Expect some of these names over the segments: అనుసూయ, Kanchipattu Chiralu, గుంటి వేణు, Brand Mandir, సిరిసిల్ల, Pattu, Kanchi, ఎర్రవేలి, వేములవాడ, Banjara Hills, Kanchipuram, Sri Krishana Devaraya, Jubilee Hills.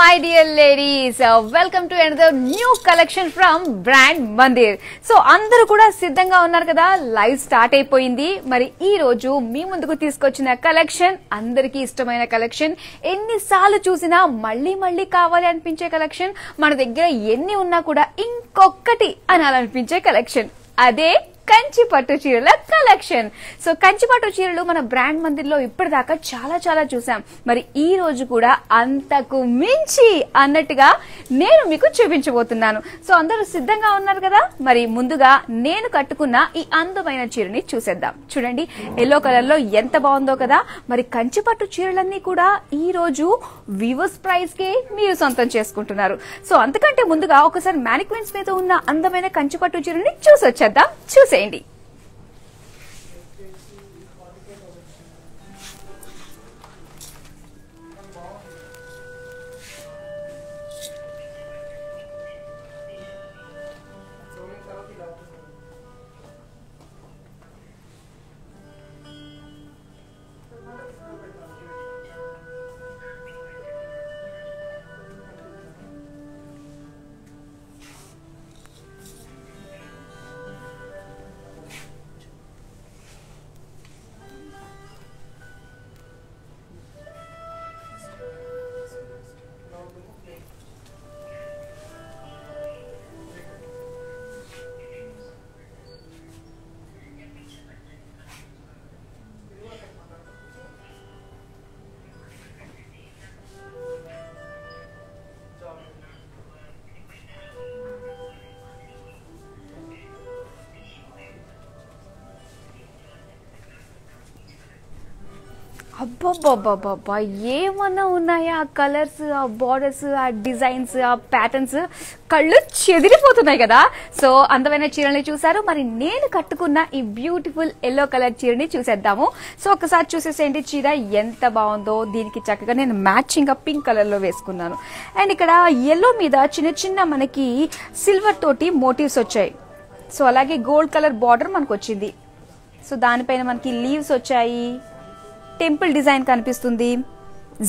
my dear ladies, welcome to another new collection from Brand Mandir. So, andaru kuda siddhanga unnaru kada, live start ayipoyindi. Mari ee roju mee munduku teeskochina collection, andariki ishtamaina collection, enni saalu chusina malli kavali anpinche collection, mana daggara enni unna kuda inkokkati analanpinche collection. Ade Kanchipattu Chiralu collection. So Kanchipattu Chiralu mana Brand Mandirlo ippadaka chala chusam. Mari ee roju kuda antaku minchi annatuga nenu meeku chupinchabotunnanu. So andaru siddhanga unnaru kada, mari munduga nenu kattukunna ee andamaina cheerani chuseddam. Chudandi yellow color lo enta baagundo kada. Mari Kanchipattu cheeralanni kuda ee roju viewers price ki meeru santam cheskuntunnaru. So antakante munduga okasari mannequins meeda unna andamaina Kanchipattu cheerani chusochedam. Chuse Andy. అబ్బబ్బబ్బబ్బా ఏమన్నా ఉన్నాయా ఆ colours ఆ borders ఆ designs ఆ patterns కళ్ళు చెదిరిపోతున్నాయి కదా. So అందమైన చీరల్ని చూసారు, మరి నేను కట్టుకున్న ఈ బ్యూటిఫుల్ yellow కలర్ చీరని చూసేద్దాము. సో ఒకసారి చూసేసేయండి చీర ఎంత బాగుందో. దీనికి చక్కగా నేను మ్యాచింగ్ పింక్ కలర్ లో వేసుకున్నాను. అండ్ ఇక్కడ yellow మీద చిన్న మనకి సిల్వర్ తోటి మోటివ్స్ వచ్చాయి. సో అలాగే గోల్డ్ కలర్ బార్డర్ మనకు వచ్చింది. సో దానిపైన మనకి లీవ్స్ వచ్చాయి, టెంపుల్ డిజైన్ కనిపిస్తుంది,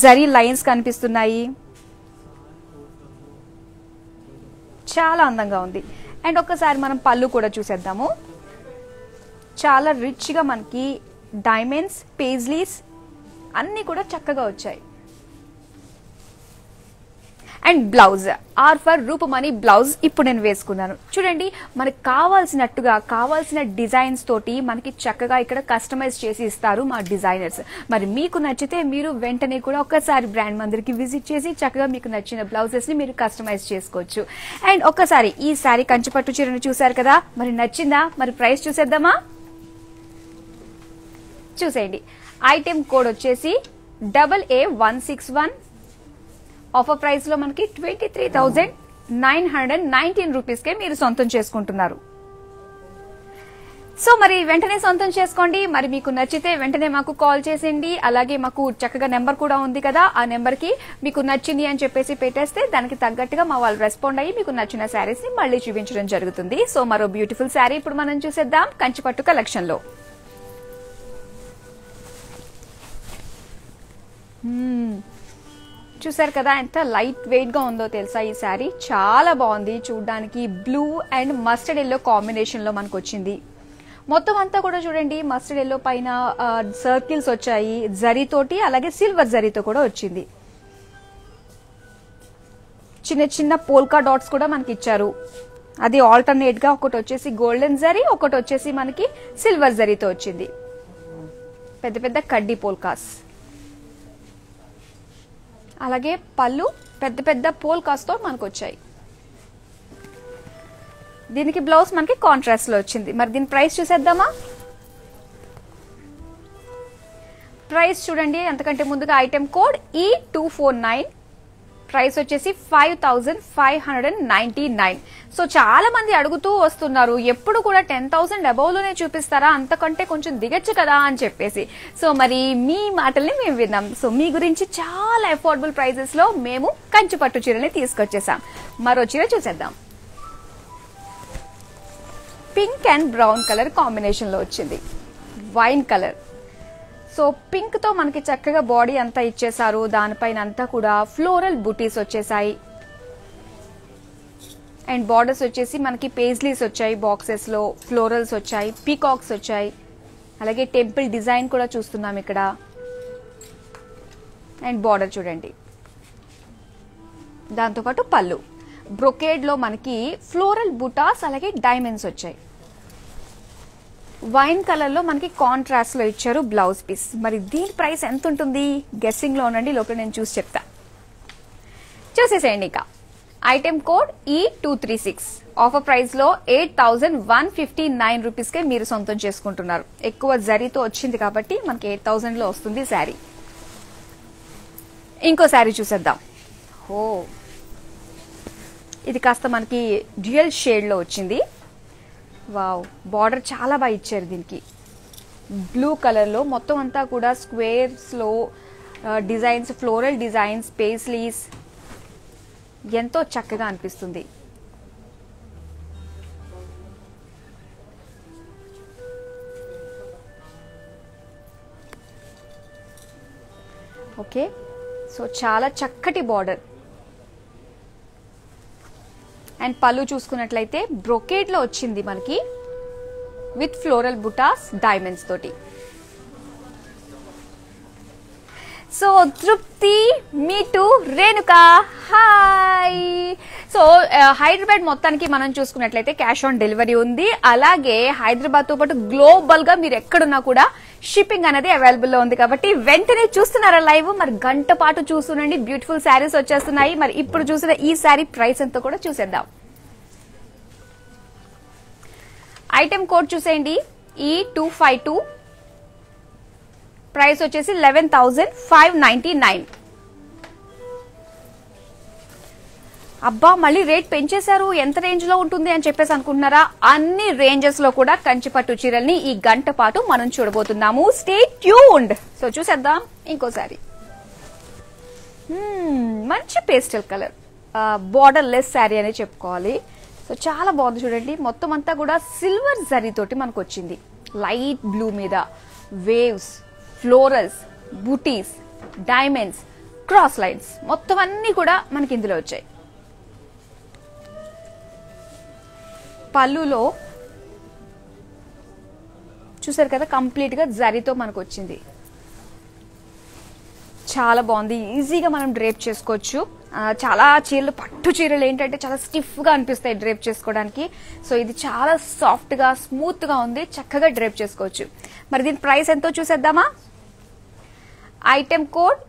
జరీ లైన్స్ కనిపిస్తున్నాయి, చాలా అందంగా ఉంది. అండ్ ఒక్కసారి మనం పళ్ళు కూడా చూసేద్దాము. చాలా రిచ్ గా మనకి డైమండ్స్, పేజ్లీస్ అన్ని కూడా చక్కగా వచ్చాయి. అండ్ బ్లౌజ్ ఆర్ ఫర్ రూపమని బ్లౌజ్ ఇప్పుడు నేను వేసుకున్నాను. చూడండి మనకు కావాల్సినట్టుగా కావాల్సిన డిజైన్స్ తోటి మనకి చక్కగా ఇక్కడ కస్టమైజ్ చేసి ఇస్తారు మా డిజైనర్స్. మరి మీకు నచ్చితే మీరు వెంటనే కూడా ఒకసారి బ్రాండ్ మందిర్కి విజిట్ చేసి చక్కగా మీకు నచ్చిన బ్లౌజెస్ ని మీరు కస్టమైజ్ చేసుకోవచ్చు. అండ్ ఒకసారి ఈ సారీ కంచిపట్టు చీరను చూసారు కదా, మరి నచ్చిందా? మరి ప్రైస్ చూసేద్దామా? చూసేయండి. ఐటెం కోడ్ వచ్చేసి AA161. ఆఫర్ ప్రైస్ లో మనకి 23,919 రూపీస్ కే మీరు సొంతం చేసుకుంటున్నారు. సో మరి వెంటనే సొంతం చేసుకోండి. మరి మీకు నచ్చితే వెంటనే మాకు కాల్ చేసేయండి. అలాగే మాకు చక్కగా నెంబర్ కూడా ఉంది కదా, ఆ నెంబర్ కి మీకు నచ్చింది అని చెప్పేసి పెట్టేస్తే దానికి తగ్గట్టుగా మా వాళ్ళు రెస్పాండ్ అయ్యి మీకు నచ్చిన శారీస్ ని మళ్ళీ చూపించడం జరుగుతుంది. సో మరో బ్యూటిఫుల్ శారీ ఇప్పుడు మనం చూసేద్దాం కంచిపట్టు కలెక్షన్ లో. చూసారు కదా ఎంత లైట్ వెయిట్ గా ఉందో తెలుసా ఈ శారీ. చాలా బాగుంది చూడడానికి. Blue and mustard yellow combination లో మనకు వచ్చింది. మొత్తం అంతా కూడా చూడండి మస్టర్డ్ ఎల్లో పైన సర్కిల్స్ వచ్చాయి, జరీతోటి అలాగే సిల్వర్ జరీతో కూడా వచ్చింది. చిన్న పోల్కా డాట్స్ కూడా మనకి ఇచ్చారు. అది ఆల్టర్నేట్ గా ఒకటి వచ్చేసి గోల్డెన్ జరీ, ఒకటి వచ్చేసి మనకి సిల్వర్ జరీతో వచ్చింది. పెద్ద కడ్డీ పోల్కాస్, అలాగే పళ్ళు పెద్ద పోల్కాస్ తో మనకు వచ్చాయి. దీనికి బ్లౌజ్ మనకి కాంట్రాస్ట్ లో వచ్చింది. మరి దీని ప్రైస్ చూసేద్దామా? ప్రైస్ చూడండి. అంతకంటే ముందుగా ఐటెం కోడ్ E249. ప్రైస్ వచ్చేసి 5,599. సో చాలా మంది అడుగుతూ వస్తున్నారు, ఎప్పుడు కూడా 10,000 అబౌవ్ లోనే చూపిస్తారా, అంతకంటే కొంచెం దిగచ్చు కదా అని చెప్పేసి. సో మరి మీ మాటల్ని మేము విన్నాం. సో మీ గురించి చాలా అఫోర్డబుల్ ప్రైజెస్ లో మేము కంచిపట్టు చీరని తీసుకొచ్చేసాం. మరో చీర చూసేద్దాం. Pink and brown colour combination లో వచ్చింది, wine colour. So pink to manaki chakkaga body anta ichesaru danipaina anta kuda floral booties vachesayi and borders vachesi manaki paisleys vachayi boxes lo florals vachayi peacocks vachayi alage temple design kuda chustunnam ikkada and border chudandi danto patu pallu brocade lo manaki floral butas alage diamonds vachayi wine color lo manaki contrast lo icharu blouse piece mari deen price ఎంత ఉంటుంది guessing lo unandi లోపల నేను చూసి చెప్తా చూసేసేయండి ఇక item code E236 offer price lo 8159 rupees ke meer sontam cheskuntunnaru ekkuva zari tho ochindi kabatti manaki 8000 lo ostundi saree inko saree chuseddam ho idi kaasta manaki dual shade lo ochindi wow border chaala ba icharu diniki blue color lo mottham anta kuda squares lo designs floral designs paisleys ఎంతో చక్కగా అనిపిస్తుంది okay so చాలా చక్కటి border and పళ్ళు చూసుకున్నట్లయితే brocade లో వచ్చింది మనకి విత్ ఫ్లోరల్ బుటాస్ డైమండ్స్ తోటి so Trupti me to Renuka hi so Hyderabad మొత్తానికి మనం చూసుకున్నట్లయితే క్యాష్ ఆన్ డెలివరీ ఉంది అలాగే హైదరాబాద్ తో పాటు గ్లోబల్ గా మీరు ఎక్కడున్నా కూడా షిప్పింగ్ అనేది అవైలబుల్ లో ఉంది కాబట్టి వెంటనే చూస్తున్నారా లైవ్ మరి గంట పాటు చూస్తుండండి బ్యూటిఫుల్ శారీస్ వచ్చేస్తున్నాయి మరి ఇప్పుడు చూసిన ఈ శారీ ప్రైస్ ఎంతో కూడా చూసేద్దాం ఐటమ్ కోడ్ చూసేయండి E252 ప్రైస్ వచ్చేసి 11,599 అబ్బా మళ్ళీ రేట్ పెంచేశారు ఎంత రేంజ్ లో ఉంటుంది అని చెప్పేసి అనుకుంటున్నారా అన్ని రేంజెస్ లో కూడా కంచిపట్టు చీరల్ని ఈ గంట పాటు మనం చూడబోతున్నాము స్టే ట్యూన్డ్ సో చూసేద్దాం ఇంకోసారి మంచి pastel colour borderless sari అనే చెప్పుకోవాలి సో చాలా బాగుంది చూడండి మొత్తం అంతా కూడా సిల్వర్ జరీ తోటి మనకు వచ్చింది లైట్ బ్లూ మీద వేవ్స్ ఫ్లోరల్స్ బూటీస్ డైమండ్స్ క్రాస్ లైన్స్ మొత్తం అన్ని కూడా మనకి ఇందులో వచ్చాయి పళ్ళులో చూసారు కదా కంప్లీట్ గా జరీతో మనకు వచ్చింది చాలా బాగుంది ఈజీగా మనం డ్రేప్ చేసుకోవచ్చు చాలా చీరలు పట్టు చీరలు ఏంటంటే చాలా స్టిఫ్ గా అనిపిస్తాయి డ్రేప్ చేసుకోవడానికి సో ఇది చాలా సాఫ్ట్ గా స్మూత్ గా ఉంది చక్కగా డ్రేప్ చేసుకోవచ్చు మరి దీని ప్రైస్ ఎంతో చూసేద్దామా item code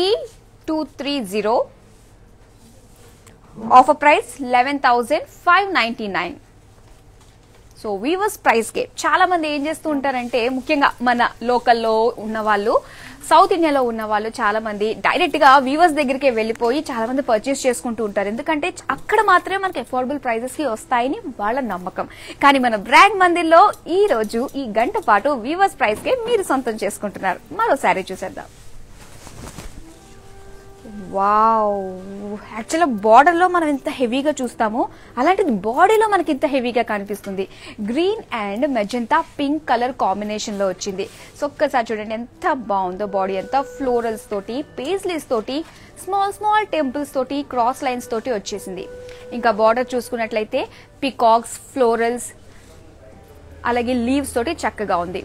E230 offer price 11,599 so weavers price కే చాలా మంది ఏం చేస్తూ ఉంటారంటే ముఖ్యంగా మన లోకల్లో ఉన్న వాళ్ళు సౌత్ ఇండియాలో ఉన్న వాళ్ళు చాలా మంది డైరెక్ట్ గా వీవర్స్ దగ్గరికే వెళ్లిపోయి చాలా మంది పర్చేస్ చేసుకుంటూ ఉంటారు ఎందుకంటే అక్కడ మాత్రమే మనకి అఫోర్డబుల్ ప్రైజెస్ కి వస్తాయని వాళ్ళ నమ్మకం కానీ మన బ్రాండ్ మందిర్లో ఈ రోజు ఈ గంట పాటు వీవర్స్ ప్రైస్ కే మీరు సొంతం చేసుకుంటున్నారు మరోసారి చూసేద్దాం వావ్ యాక్చువల్ బార్డర్ లో మనం ఇంత హెవీగా చూస్తామో అలాంటిది బాడీలో మనకి ఇంత హెవీగా కనిపిస్తుంది green and magenta pink colour combination లో వచ్చింది సో ఒక్కసారి చూడండి ఎంత బాగుందో బాడీ అంతా ఫ్లోరల్స్ తోటి పేస్లీస్ తోటి స్మాల్ స్మాల్ టెంపుల్స్ తోటి క్రాస్ లైన్స్ తోటి వచ్చేసింది ఇంకా బార్డర్ చూసుకున్నట్లయితే పికాక్స్ ఫ్లోరల్స్ అలాగే లీవ్స్ తోటి చక్కగా ఉంది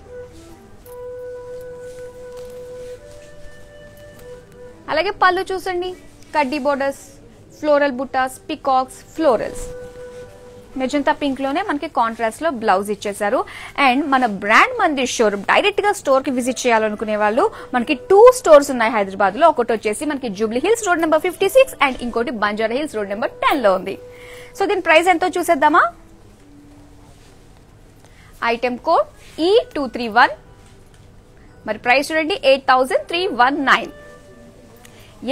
అలాగే పళ్ళు చూసండి కడ్డీ బోర్డర్స్ ఫ్లోరల్ బుటాస్ పికాక్స్ ఫ్లోరల్స్ మెజంతా పింక్ లోనే మనకి కాంట్రాస్ట్ లో బ్లౌజ్ ఇచ్చేసారు అండ్ మన బ్రాండ్ మందిర్ షోరూమ్ డైరెక్ట్ గా స్టోర్ కి విజిట్ చేయాలనుకునే వాళ్ళు మనకి 2 స్టోర్స్ ఉన్నాయి హైదరాబాద్ లో ఒకటి వచ్చేసి మనకి Jubilee hills road number 56 and ఇంకోటి బంజారా హిల్స్ రోడ్ నెంబర్ 10 లో ఉంది సో దీని ప్రైస్ ఎంతో చూసేద్దామా ఐటమ్ కోడ్ E231 మరి ప్రైస్ చూడండి 8,319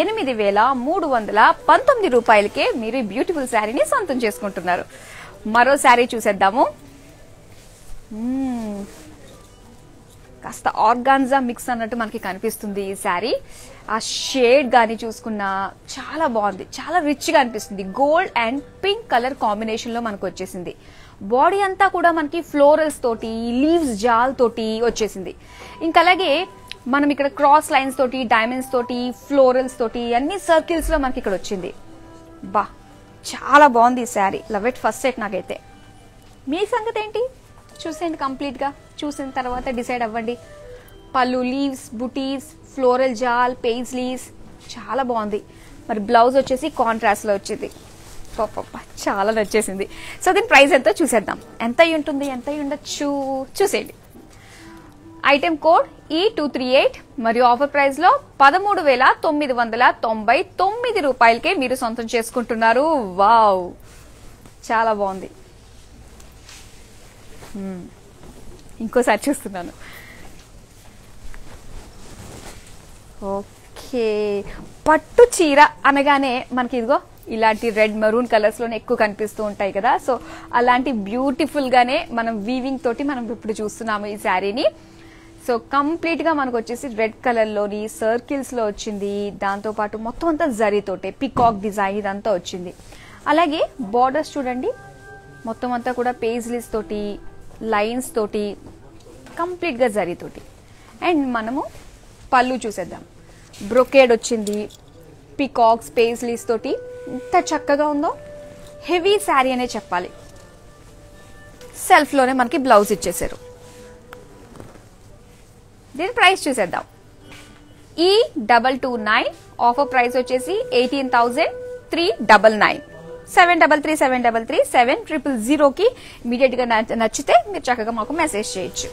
8,319 రూపాయలకే మీరు ఈ బ్యూటిఫుల్ శారీని సొంతం చేసుకుంటున్నారు మరో శారీ చూసేద్దాము కాస్త ఆర్గాన్జా మిక్స్ అన్నట్టు మనకి కనిపిస్తుంది ఈ శారీ ఆ షేడ్ గాని చూసుకున్నా చాలా బాగుంది చాలా రిచ్ గా అనిపిస్తుంది gold and pink colour combination లో మనకు వచ్చేసింది బాడీ అంతా కూడా మనకి ఫ్లోరల్స్ తోటి లీవ్స్ జాల్ తోటి వచ్చేసింది. ఇంకా అలాగే మనం ఇక్కడ క్రాస్ లైన్స్ తోటి డైమండ్స్ తోటి ఫ్లోరల్స్ తోటి అన్ని సర్కిల్స్ లో మనకి ఇక్కడ వచ్చింది. బా చాలా బాగుంది ఈ sari, love it first set నాకైతే. మీ సంగతి ఏంటి చూసేయండి, కంప్లీట్ గా చూసిన తర్వాత డిసైడ్ అవ్వండి. పళ్ళు లీవ్స్, బుటీస్, ఫ్లోరల్ జాల్, పేజ్ లీవ్స్ చాలా బాగుంది. మరి బ్లౌజ్ వచ్చేసి కాంట్రాస్ట్ లో వచ్చింది, చాలా నచ్చేసింది. సో దీని ప్రైస్ ఎంతో చూసేద్దాం, ఎంత ఉంటుంది ఎంత ఉండొచ్చు చూసేయండి. ఐటెం కోడ్ E238 మరియు ఆఫర్ ప్రైస్ లో 13,999 రూపాయలకే మీరు సొంతం చేసుకుంటున్నారు. వావ్ చాలా బాగుంది. ఇంకోసారి చూస్తున్నాను. ఓకే, పట్టు చీర అనగానే మనకి ఇదిగో ఇలాంటి రెడ్ మెరూన్ కలర్స్ లోనే ఎక్కువ కనిపిస్తూ ఉంటాయి కదా. సో అలాంటి బ్యూటిఫుల్ గానే మనం వీవింగ్ తోటి మనం ఇప్పుడు చూస్తున్నాము ఈ శారీని. సో కంప్లీట్ గా మనకు వచ్చేసి రెడ్ కలర్ లోని సర్కిల్స్ లో వచ్చింది, దాంతో పాటు మొత్తం అంతా జరీతోటే పికాక్ డిజైన్ ఇదంతా వచ్చింది. అలాగే బార్డర్స్ చూడండి, మొత్తం అంతా కూడా పేజ్లీస్ తోటి లైన్స్ తోటి కంప్లీట్ గా జరీతోటి. అండ్ మనము పళ్ళు చూసేద్దాం, బ్రొకేడ్ వచ్చింది, పికాక్స్ పేజ్లీస్ తోటి ఎంత చక్కగా ఉందో. హెవీ శారీ అనే చెప్పాలి. సెల్ఫ్ లోనే మనకి బ్లౌజ్ ఇచ్చేసారు. దీని ప్రైస్ చూసేద్దాం. E229 ఆఫర్ ప్రైస్ వచ్చేసి 18,399, 7337337000కి ఇమీడియట్ గా నచ్చితే మీరు చక్కగా మాకు మెసేజ్ చేయొచ్చు.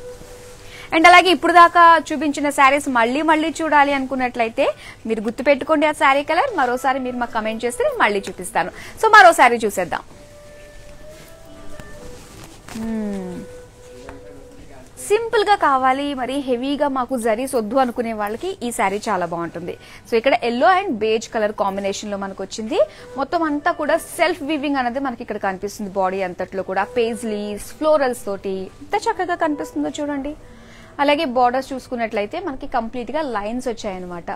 అండ్ అలాగే ఇప్పుడు దాకా చూపించిన శారీస్ మళ్ళీ మళ్ళీ చూడాలి అనుకున్నట్లయితే మీరు గుర్తుపెట్టుకోండి ఆ శారీ కలర్. మరోసారి మీరు మాకు కమెంట్ చేస్తే నేను మళ్ళీ చూపిస్తాను. సో మరోసారి చూసేద్దాం. సింపుల్ గా కావాలి మరి హెవీగా మాకు జరీస్ వద్దు అనుకునే వాళ్ళకి ఈ శారీ చాలా బాగుంటుంది. సో ఇక్కడ yellow and beige colour combination లో మనకు వచ్చింది. మొత్తం అంతా కూడా సెల్ఫ్ వీవింగ్ అనేది మనకి ఇక్కడ కనిపిస్తుంది. బాడీ అంతట్లో కూడా పేజ్లీస్ ఫ్లోరల్స్ తోటి ఎంత చక్కగా కనిపిస్తుందో చూడండి. అలాగే బార్డర్స్ చూసుకున్నట్లయితే మనకి కంప్లీట్ గా లైన్స్ వచ్చాయన్నమాట,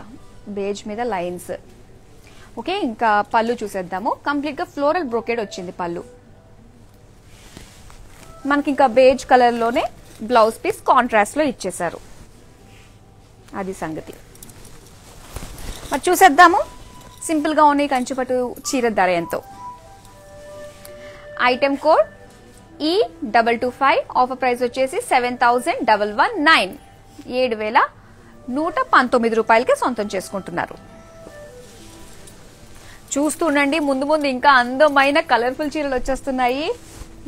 బేజ్ మీద లైన్స్. ఓకే, ఇంకా పళ్ళు చూసేద్దాము. కంప్లీట్ గా ఫ్లోరల్ బ్రోకేడ్ వచ్చింది పళ్ళు మనకి. ఇంకా బేజ్ కలర్ లోనే బ్లౌజ్ పీస్ కాంట్రాస్ట్ లో ఇచ్చేసారు. అది సంగతి. మరి చూసేద్దాము సింపుల్ గా ఉన్న కంచిపట్టు చీర ధర ఎంతో. Item code E225 offer price వచ్చేసి 7,119, 7,119 రూపాయలకి సొంతం చేసుకుంటున్నారు. చూస్తుండండి, ముందు ముందు ఇంకా అందమైన కలర్ఫుల్ చీరలు వచ్చేస్తున్నాయి.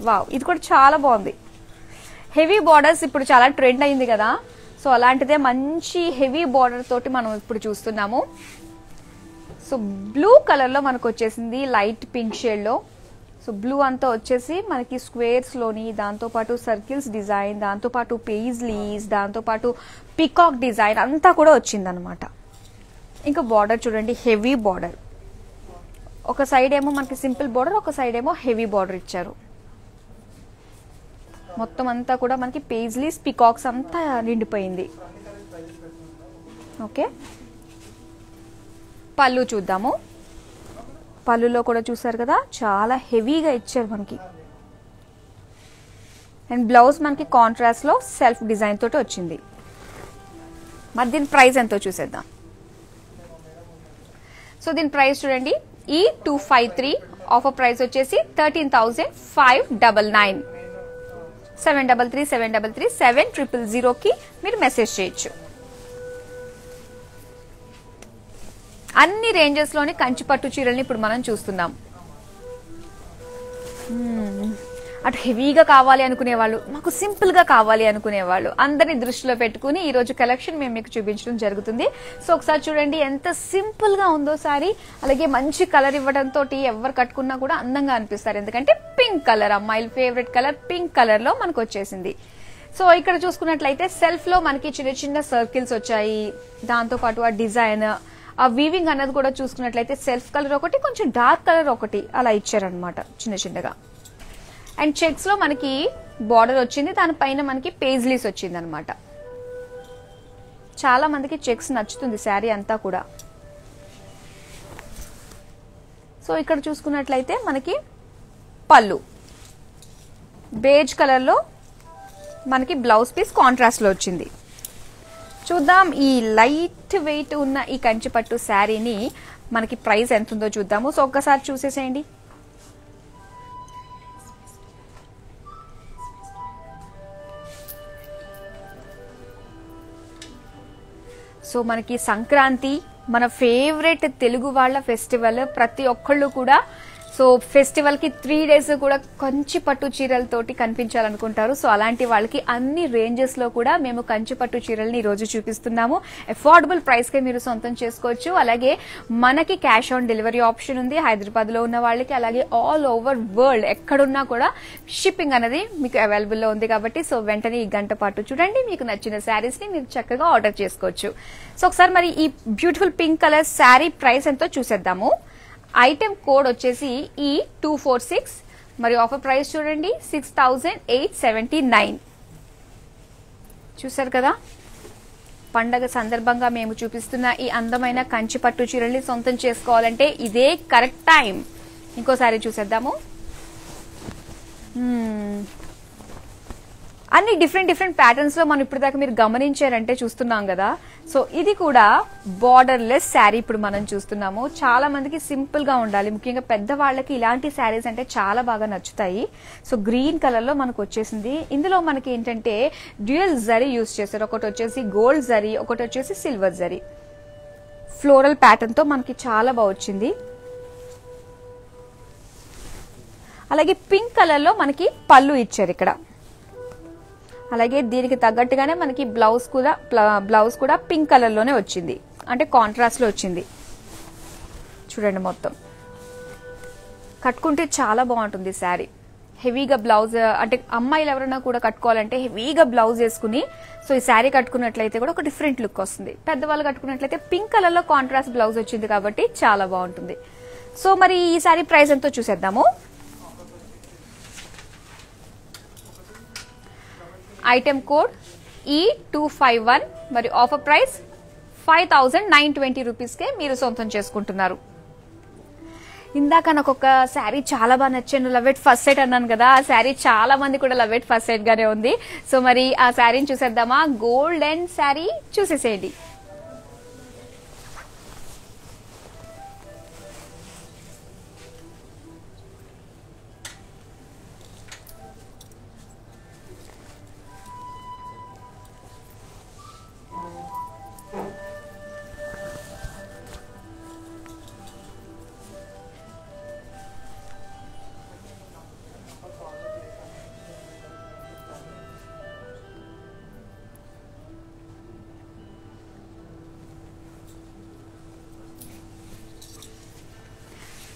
వావ్, ఇది కూడా చాలా బాగుంది. హెవీ బార్డర్స్ ఇప్పుడు చాలా ట్రెండ్ అయింది కదా. సో అలాంటిదే మంచి హెవీ బార్డర్ తోటి మనం ఇప్పుడు చూస్తున్నాము. సో బ్లూ కలర్ లో మనకు వచ్చేసింది, లైట్ పింక్ షేడ్ లో. సో బ్లూ అంతా వచ్చేసి మనకి స్క్వేర్స్ లోని, దాంతో పాటు సర్కిల్స్ డిజైన్, దాంతో పాటు పేజ్లీస్, దాంతో పాటు పికాక్ డిజైన్ అంతా కూడా వచ్చింది అనమాట. ఇంకా బార్డర్ చూడండి, హెవీ బార్డర్. ఒక సైడ్ ఏమో మనకి సింపుల్ బార్డర్, ఒక సైడ్ ఏమో హెవీ బార్డర్ ఇచ్చారు. మొత్తం అంతా కూడా మనకి పేజ్లీస్ పికాక్స్ అంతా నిండిపోయింది. ఓకే, పళ్ళు చూద్దాము. పళ్ళులో కూడా చూసారు కదా, చాలా హెవీగా ఇచ్చారు మనకి. అండ్ బ్లౌజ్ మనకి కాంట్రాస్ట్ లో సెల్ఫ్ డిజైన్ తోటి వచ్చింది. మరి దీని ప్రైస్ ఎంతో చూసేద్దాం. సో దీని ప్రైస్ చూడండి, E253 ఆఫర్ ప్రైస్ వచ్చేసి 13,599, 7337337000కి మీరు మెసేజ్ చేయొచ్చు. అన్ని రేంజెస్ లోని కంచిపట్టు చీరల్ని ఇప్పుడు మనం చూస్తున్నాం. అటు హెవీగా కావాలి అనుకునేవాళ్ళు, మాకు సింపుల్ గా కావాలి అనుకునేవాళ్ళు అందరినీ దృష్టిలో పెట్టుకుని ఈ రోజు కలెక్షన్ మేము మీకు చూపించడం జరుగుతుంది. సో ఒకసారి చూడండి ఎంత సింపుల్ గా ఉందో సారీ. అలాగే మంచి కలర్ ఇవ్వడంతో ఎవరు కట్టుకున్నా కూడా అందంగా అనిపిస్తారు. ఎందుకంటే పింక్ కలర్ అమ్మాయిల ఫేవరెట్ కలర్, పింక్ కలర్ లో మనకు వచ్చేసింది. సో ఇక్కడ చూసుకున్నట్లయితే సెల్ఫ్ లో మనకి చిన్న చిన్న సర్కిల్స్ వచ్చాయి, దాంతో పాటు ఆ డిజైన్ ఆ వీవింగ్ అన్నది కూడా చూసుకున్నట్లయితే సెల్ఫ్ కలర్ ఒకటి, కొంచెం డార్క్ కలర్ ఒకటి అలా ఇచ్చారనమాట చిన్న చిన్నగా. అండ్ చెక్స్ లో మనకి బార్డర్ వచ్చింది, దానిపైన మనకి పేజ్లీస్ వచ్చింది అనమాట. చాలా మందికి చెక్స్ నచ్చుతుంది శారీ అంతా కూడా. సో ఇక్కడ చూసుకున్నట్లయితే మనకి పళ్ళు బేజ్ కలర్లో మనకి బ్లౌజ్ పీస్ కాంట్రాస్ట్లో వచ్చింది. చూద్దాం ఈ లైట్ వెయిట్ ఉన్న ఈ కంచిపట్టు శారీని మనకి ప్రైస్ ఎంత ఉందో చూద్దాము. సో ఒక్కసారి చూసేసేయండి. సో మనకి సంక్రాంతి మన ఫేవరెట్ తెలుగు వాళ్ళ ఫెస్టివల్, ప్రతి ఒక్కళ్ళు కూడా సో ఫెస్టివల్కి 3 days కూడా కంచిపట్టు చీరలతోటి కనిపించాలనుకుంటారు. సో అలాంటి వాళ్ళకి అన్ని రేంజెస్లో కూడా మేము కంచిపట్టు చీరల్ని ఈరోజు చూపిస్తున్నాము. అఫోర్డబుల్ ప్రైస్కే మీరు సొంతం చేసుకోవచ్చు. అలాగే మనకి క్యాష్ ఆన్ డెలివరీ ఆప్షన్ ఉంది హైదరాబాద్లో ఉన్న వాళ్ళకి, అలాగే ఆల్ ఓవర్ వరల్డ్ ఎక్కడున్నా కూడా షిప్పింగ్ అనేది మీకు అవైలబుల్లో ఉంది. కాబట్టి సో వెంటనే ఈ గంట పాటు చూడండి, మీకు నచ్చిన శారీస్ని మీరు చక్కగా ఆర్డర్ చేసుకోవచ్చు. సో ఒకసారి మరి ఈ beautiful pink colour sari price ఎంతో చూసేద్దాము. ఐటమ్ కోడ్ వచ్చేసి E246, మరి ఆఫర్ ప్రైస్ చూడండి 6,879. చూసారు కదా, పండగ సందర్భంగా మేము చూపిస్తున్న ఈ అందమైన కంచిపట్టు చీరల్ని సొంతం చేసుకోవాలంటే ఇదే కరెక్ట్ టైం. ఇంకోసారి చూసేద్దాము. అన్ని డిఫరెంట్ డిఫరెంట్ ప్యాటర్న్స్ లో మనం ఇప్పటిదాకా మీరు గమనించారంటే చూస్తున్నాం కదా. సో ఇది కూడా బార్డర్లెస్ శారీ ఇప్పుడు మనం చూస్తున్నాము. చాలా మందికి సింపుల్ గా ఉండాలి, ముఖ్యంగా పెద్దవాళ్ళకి ఇలాంటి శారీస్ అంటే చాలా బాగా నచ్చుతాయి. సో గ్రీన్ కలర్ లో మనకు వచ్చేసింది. ఇందులో మనకి ఏంటంటే డ్యూయల్ జరీ యూజ్ చేశారు, ఒకటి వచ్చేసి గోల్డ్ జరీ, ఒకటి వచ్చేసి సిల్వర్ జరీ. ఫ్లోరల్ ప్యాటర్న్ తో మనకి చాలా బాగా వచ్చింది. అలాగే పింక్ కలర్ లో మనకి పళ్ళు ఇచ్చారు ఇక్కడ. అలాగే దీనికి తగ్గట్టుగానే మనకి బ్లౌజ్ కూడా పింక్ కలర్ లోనే వచ్చింది, అంటే కాంట్రాస్ట్ లో వచ్చింది. చూడండి మొత్తం కట్టుకుంటే చాలా బాగుంటుంది శారీ. హెవీగా బ్లౌజ్ అంటే అమ్మాయిలు ఎవరైనా కూడా కట్టుకోవాలంటే హెవీగా బ్లౌజ్ వేసుకుని సో ఈ శారీ కట్టుకున్నట్లయితే కూడా ఒక డిఫరెంట్ లుక్ వస్తుంది. పెద్దవాళ్ళు కట్టుకున్నట్లయితే పింక్ కలర్ లో కాంట్రాస్ట్ బ్లౌజ్ వచ్చింది కాబట్టి చాలా బాగుంటుంది. సో మరి ఈ శారీ ప్రైస్ ఎంతో చూసేద్దాము. ఐటమ్ కోడ్ E251, మరి ఆఫర్ ప్రైస్ 5,920 రూపీస్కే మీరు సొంతం చేసుకుంటున్నారు. ఇందాక నాకు ఒక శారీ చాలా బాగా నచ్చాను, లవ్ ఎట్ ఫస్ట్ సైట్ అన్నాను కదా. ఆ శారీ చాలా మంది కూడా లవ్ ఎట్ ఫస్ట్ సైట్ గానే ఉంది. సో మరి ఆ శారీని చూసేద్దామా. గోల్డెన్ శారీ చూసేసేయండి.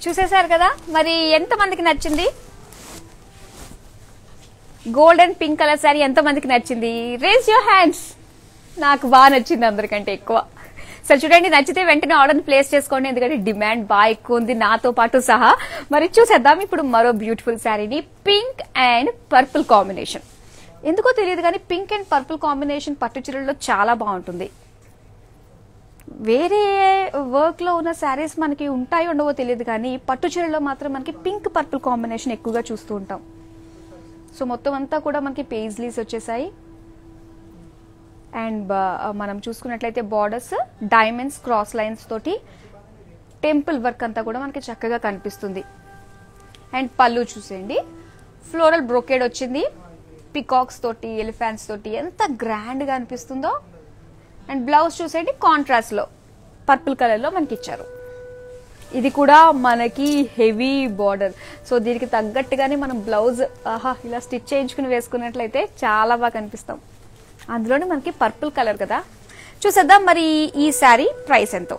చూసేశారు కదా, మరి ఎంత మందికి నచ్చింది gold and pink colour sari? ఎంత మందికి నచ్చింది? Raise your hands. నాకు బాగా నచ్చింది అందరికంటే ఎక్కువ. సరే చూడండి, నచ్చితే వెంటనే ఆర్డర్ ప్లేస్ చేసుకోండి, ఎందుకంటే డిమాండ్ బాగా ఎక్కువ ఉంది నాతో పాటు సహా. మరి చూసేద్దాం ఇప్పుడు మరో బ్యూటిఫుల్ శారీని, పింక్ అండ్ పర్పుల్ కాంబినేషన్. ఎందుకో తెలియదు కానీ పింక్ అండ్ పర్పుల్ కాంబినేషన్ పట్టు చీరల్లో చాలా బాగుంటుంది. వేరే వర్క్ లో ఉన్న శారీస్ మనకి ఉంటాయో ఉండవో తెలియదు కానీ పట్టు చీరలో మాత్రం మనకి పింక్ పర్పుల్ కాంబినేషన్ ఎక్కువగా చూస్తూ ఉంటాం. సో మొత్తం అంతా కూడా మనకి పేజ్లీస్ వచ్చేసాయి. అండ్ మనం చూసుకున్నట్లయితే బార్డర్స్ డైమండ్స్ క్రాస్ లైన్స్ తోటి టెంపుల్ వర్క్ అంతా కూడా మనకి చక్కగా కనిపిస్తుంది. అండ్ పళ్ళు చూసేయండి, ఫ్లోరల్ బ్రోకేడ్ వచ్చింది. పికాక్స్ తోటి ఎలిఫెంట్స్ తోటి ఎంత గ్రాండ్ గా అనిపిస్తుందో. అండ్ బ్లౌజ్ చూసేది కాంట్రాస్ట్ లో పర్పుల్ కలర్ లో మనకి ఇచ్చారు. ఇది కూడా మనకి హెవీ బార్డర్, సో దీనికి తగ్గట్టుగానే మనం బ్లౌజ్ ఇలా స్టిచ్ చేయించుకుని వేసుకున్నట్లయితే చాలా బాగా కనిపిస్తాం. అందులోనే మనకి పర్పుల్ కలర్ కదా. చూసేద్దాం మరి ఈ శారీ ప్రైస్ ఎంతో.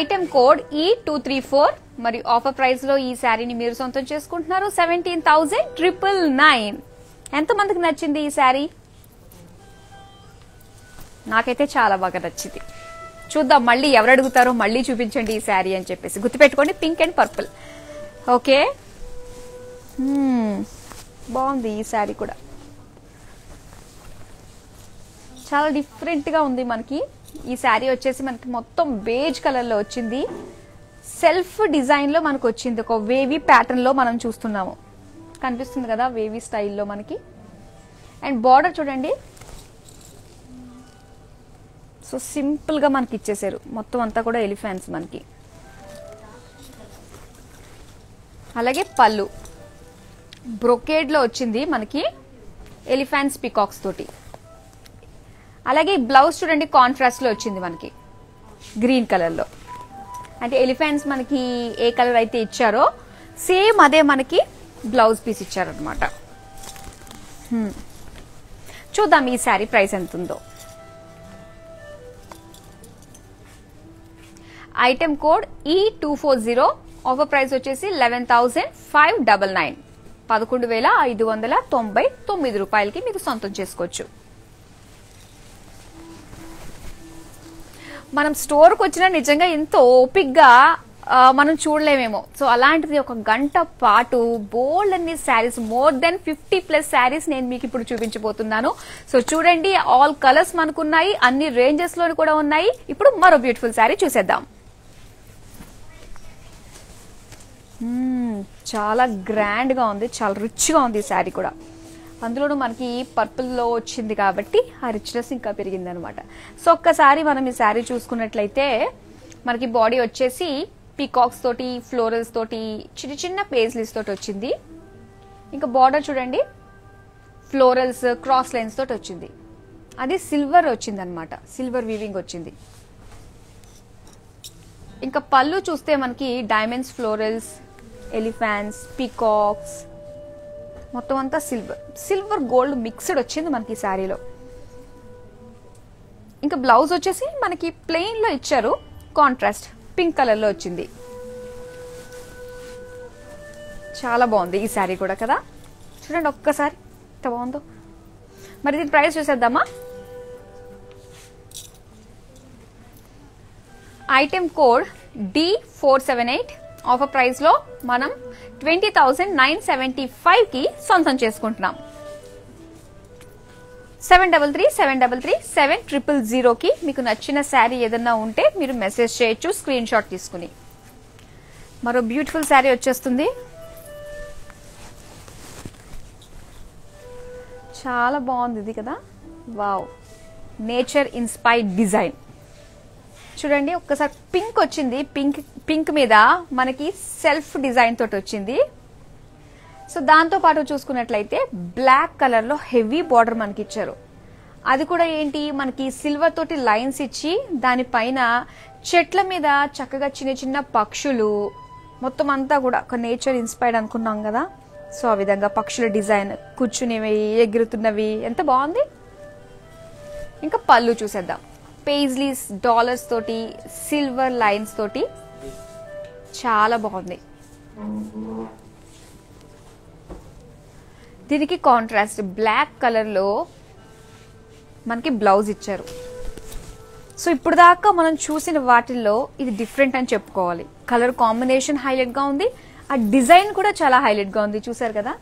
ఐటమ్ కోడ్ E234, మరి ఆఫర్ ప్రైస్ లో ఈ శారీని మీరు సొంతం చేసుకుంటున్నారు 17,999. ఎంత మందికి నచ్చింది ఈ శారీ? నాకైతే చాలా బాగా నచ్చింది. చూద్దాం మళ్ళీ ఎవరు అడుగుతారో, మళ్ళీ చూపించండి ఈ శారీ అని చెప్పేసి గుర్తుపెట్టుకోండి. పింక్ అండ్ పర్పుల్, ఓకే బాగుంది. ఈ శారీ కూడా చాలా డిఫరెంట్ గా ఉంది మనకి. ఈ శారీ వచ్చేసి మనకి మొత్తం బేజ్ కలర్ లో వచ్చింది. సెల్ఫ్ డిజైన్ లో మనకు వచ్చింది, ఒక వేవీ ప్యాటర్న్ లో మనం చూస్తున్నాము. కనిపిస్తుంది కదా వేవీ స్టైల్లో మనకి. అండ్ బార్డర్ చూడండి, సో సింపుల్ గా మనకి ఇచ్చేసారు మొత్తం అంతా కూడా ఎలిఫెంట్స్ మనకి. అలాగే పళ్ళు బ్రోకేడ్ లో వచ్చింది మనకి ఎలిఫెంట్స్ పికాక్స్ తోటి. అలాగే బ్లౌజ్ చూడండి కాంట్రాస్ట్ లో వచ్చింది మనకి గ్రీన్ కలర్ లో. అంటే ఎలిఫెంట్స్ మనకి ఏ కలర్ అయితే ఇచ్చారో సేమ్ అదే మనకి బ్లౌజ్ పీస్ ఇచ్చారనమాట. చూద్దాం ఈ శారీ ప్రైస్ ఎంత ఉందో. Item code E240, offer price వచ్చేసి 11,599, 11,599 రూపాయలకి మీకు సొంతం చేసుకోవచ్చు. మనం స్టోర్కి వచ్చినా నిజంగా ఇంత ఓపిక్గా మనం చూడలేమేమో. సో అలాంటిది ఒక గంట పాటు బోల్డ్ అన్ని శారీస్, మోర్ దెన్ 50+ శారీస్ నేను మీకు ఇప్పుడు చూపించబోతున్నాను. సో చూడండి, ఆల్ కలర్స్ మనకున్నాయి, అన్ని రేంజెస్ లో కూడా ఉన్నాయి. ఇప్పుడు మరో బ్యూటిఫుల్ శారీ చూసేద్దాం. చాలా గ్రాండ్ గా ఉంది, చాలా రిచ్ గా ఉంది ఈ శారీ కూడా. అందులోనూ మనకి పర్పుల్ లో వచ్చింది కాబట్టి ఆ రిచ్నెస్ ఇంకా పెరిగింది అనమాట. సో ఒక్కసారి మనం ఈ శారీ చూసుకున్నట్లయితే మనకి బాడీ వచ్చేసి పీకాక్స్ తోటి, ఫ్లోరల్స్ తోటి, చిన్న చిన్న పేజ్లీస్ తోటి వచ్చింది. ఇంకా బార్డర్ చూడండి ఫ్లోరల్స్ క్రాస్ లైన్స్ తోటి వచ్చింది. అది సిల్వర్ వచ్చింది అనమాట, సిల్వర్ వీవింగ్ వచ్చింది. ఇంకా పళ్ళు చూస్తే మనకి డైమండ్స్, ఫ్లోరల్స్, ఎలిఫెంట్స్, పీకాక్స్, మొత్తం అంతా సిల్వర్, సిల్వర్ గోల్డ్ మిక్స్డ్ వచ్చింది మనకి ఈ శారీలో. ఇంకా బ్లౌజ్ వచ్చేసి మనకి ప్లెయిన్ లో ఇచ్చారు, కాంట్రాస్ట్ పింక్ కలర్ లో వచ్చింది. చాలా బాగుంది ఈ శారీ కూడా కదా, చూడండి ఒక్కసారి ఎంత బాగుందో. మరి దీని ప్రైస్ చూసేద్దామా. Item code D478, offer price లో మనం 20,975 కి సొంతం చేసుకుంటున్నాం. 733 733 7000 కి మీకు నచ్చిన శారీ ఏదన్నా ఉంటే మీరు మెసేజ్ చేయొచ్చు స్క్రీన్ షాట్ తీసుకుని. మరో బ్యూటిఫుల్ శారీ వచ్చేస్తుంది, చాలా బాగుంది ఇది కదా. వావ్, నేచర్ ఇన్స్పైర్డ్ డిజైన్ చూడండి ఒక్కసారి. పింక్ వచ్చింది, పింక్ మీద మనకి సెల్ఫ్ డిజైన్ తోటి వచ్చింది. సో దాంతో పాటు చూసుకున్నట్లయితే బ్లాక్ కలర్ లో హెవీ బార్డర్ మనకి ఇచ్చారు. అది కూడా ఏంటి మనకి సిల్వర్ తోటి లైన్స్ ఇచ్చి దానిపైన చెట్ల మీద చక్కగా చిన్న చిన్న పక్షులు, మొత్తం అంతా కూడా ఒక నేచర్ ఇన్స్పైర్డ్ అనుకున్నాం కదా. సో ఆ విధంగా పక్షుల డిజైన్, కూర్చునేవి, ఎగురుతున్నవి, ఎంత బాగుంది. ఇంకా పళ్ళు చూసేద్దాం, పేజ్లీస్ డాలర్స్ తోటి, సిల్వర్ లైన్స్ తోటి, చాలా బాగుంది. దీనికి కాంట్రాస్ట్ బ్లాక్ కలర్ లో మనకి బ్లౌజ్ ఇచ్చారు. సో ఇప్పుడు దాకా మనం చూసిన వాటిల్లో ఇది డిఫరెంట్ అని చెప్పుకోవాలి. కలర్ కాంబినేషన్ హైలైట్ గా ఉంది, ఆ డిజైన్ కూడా చాలా హైలైట్ గా ఉంది. చూసారు కదా,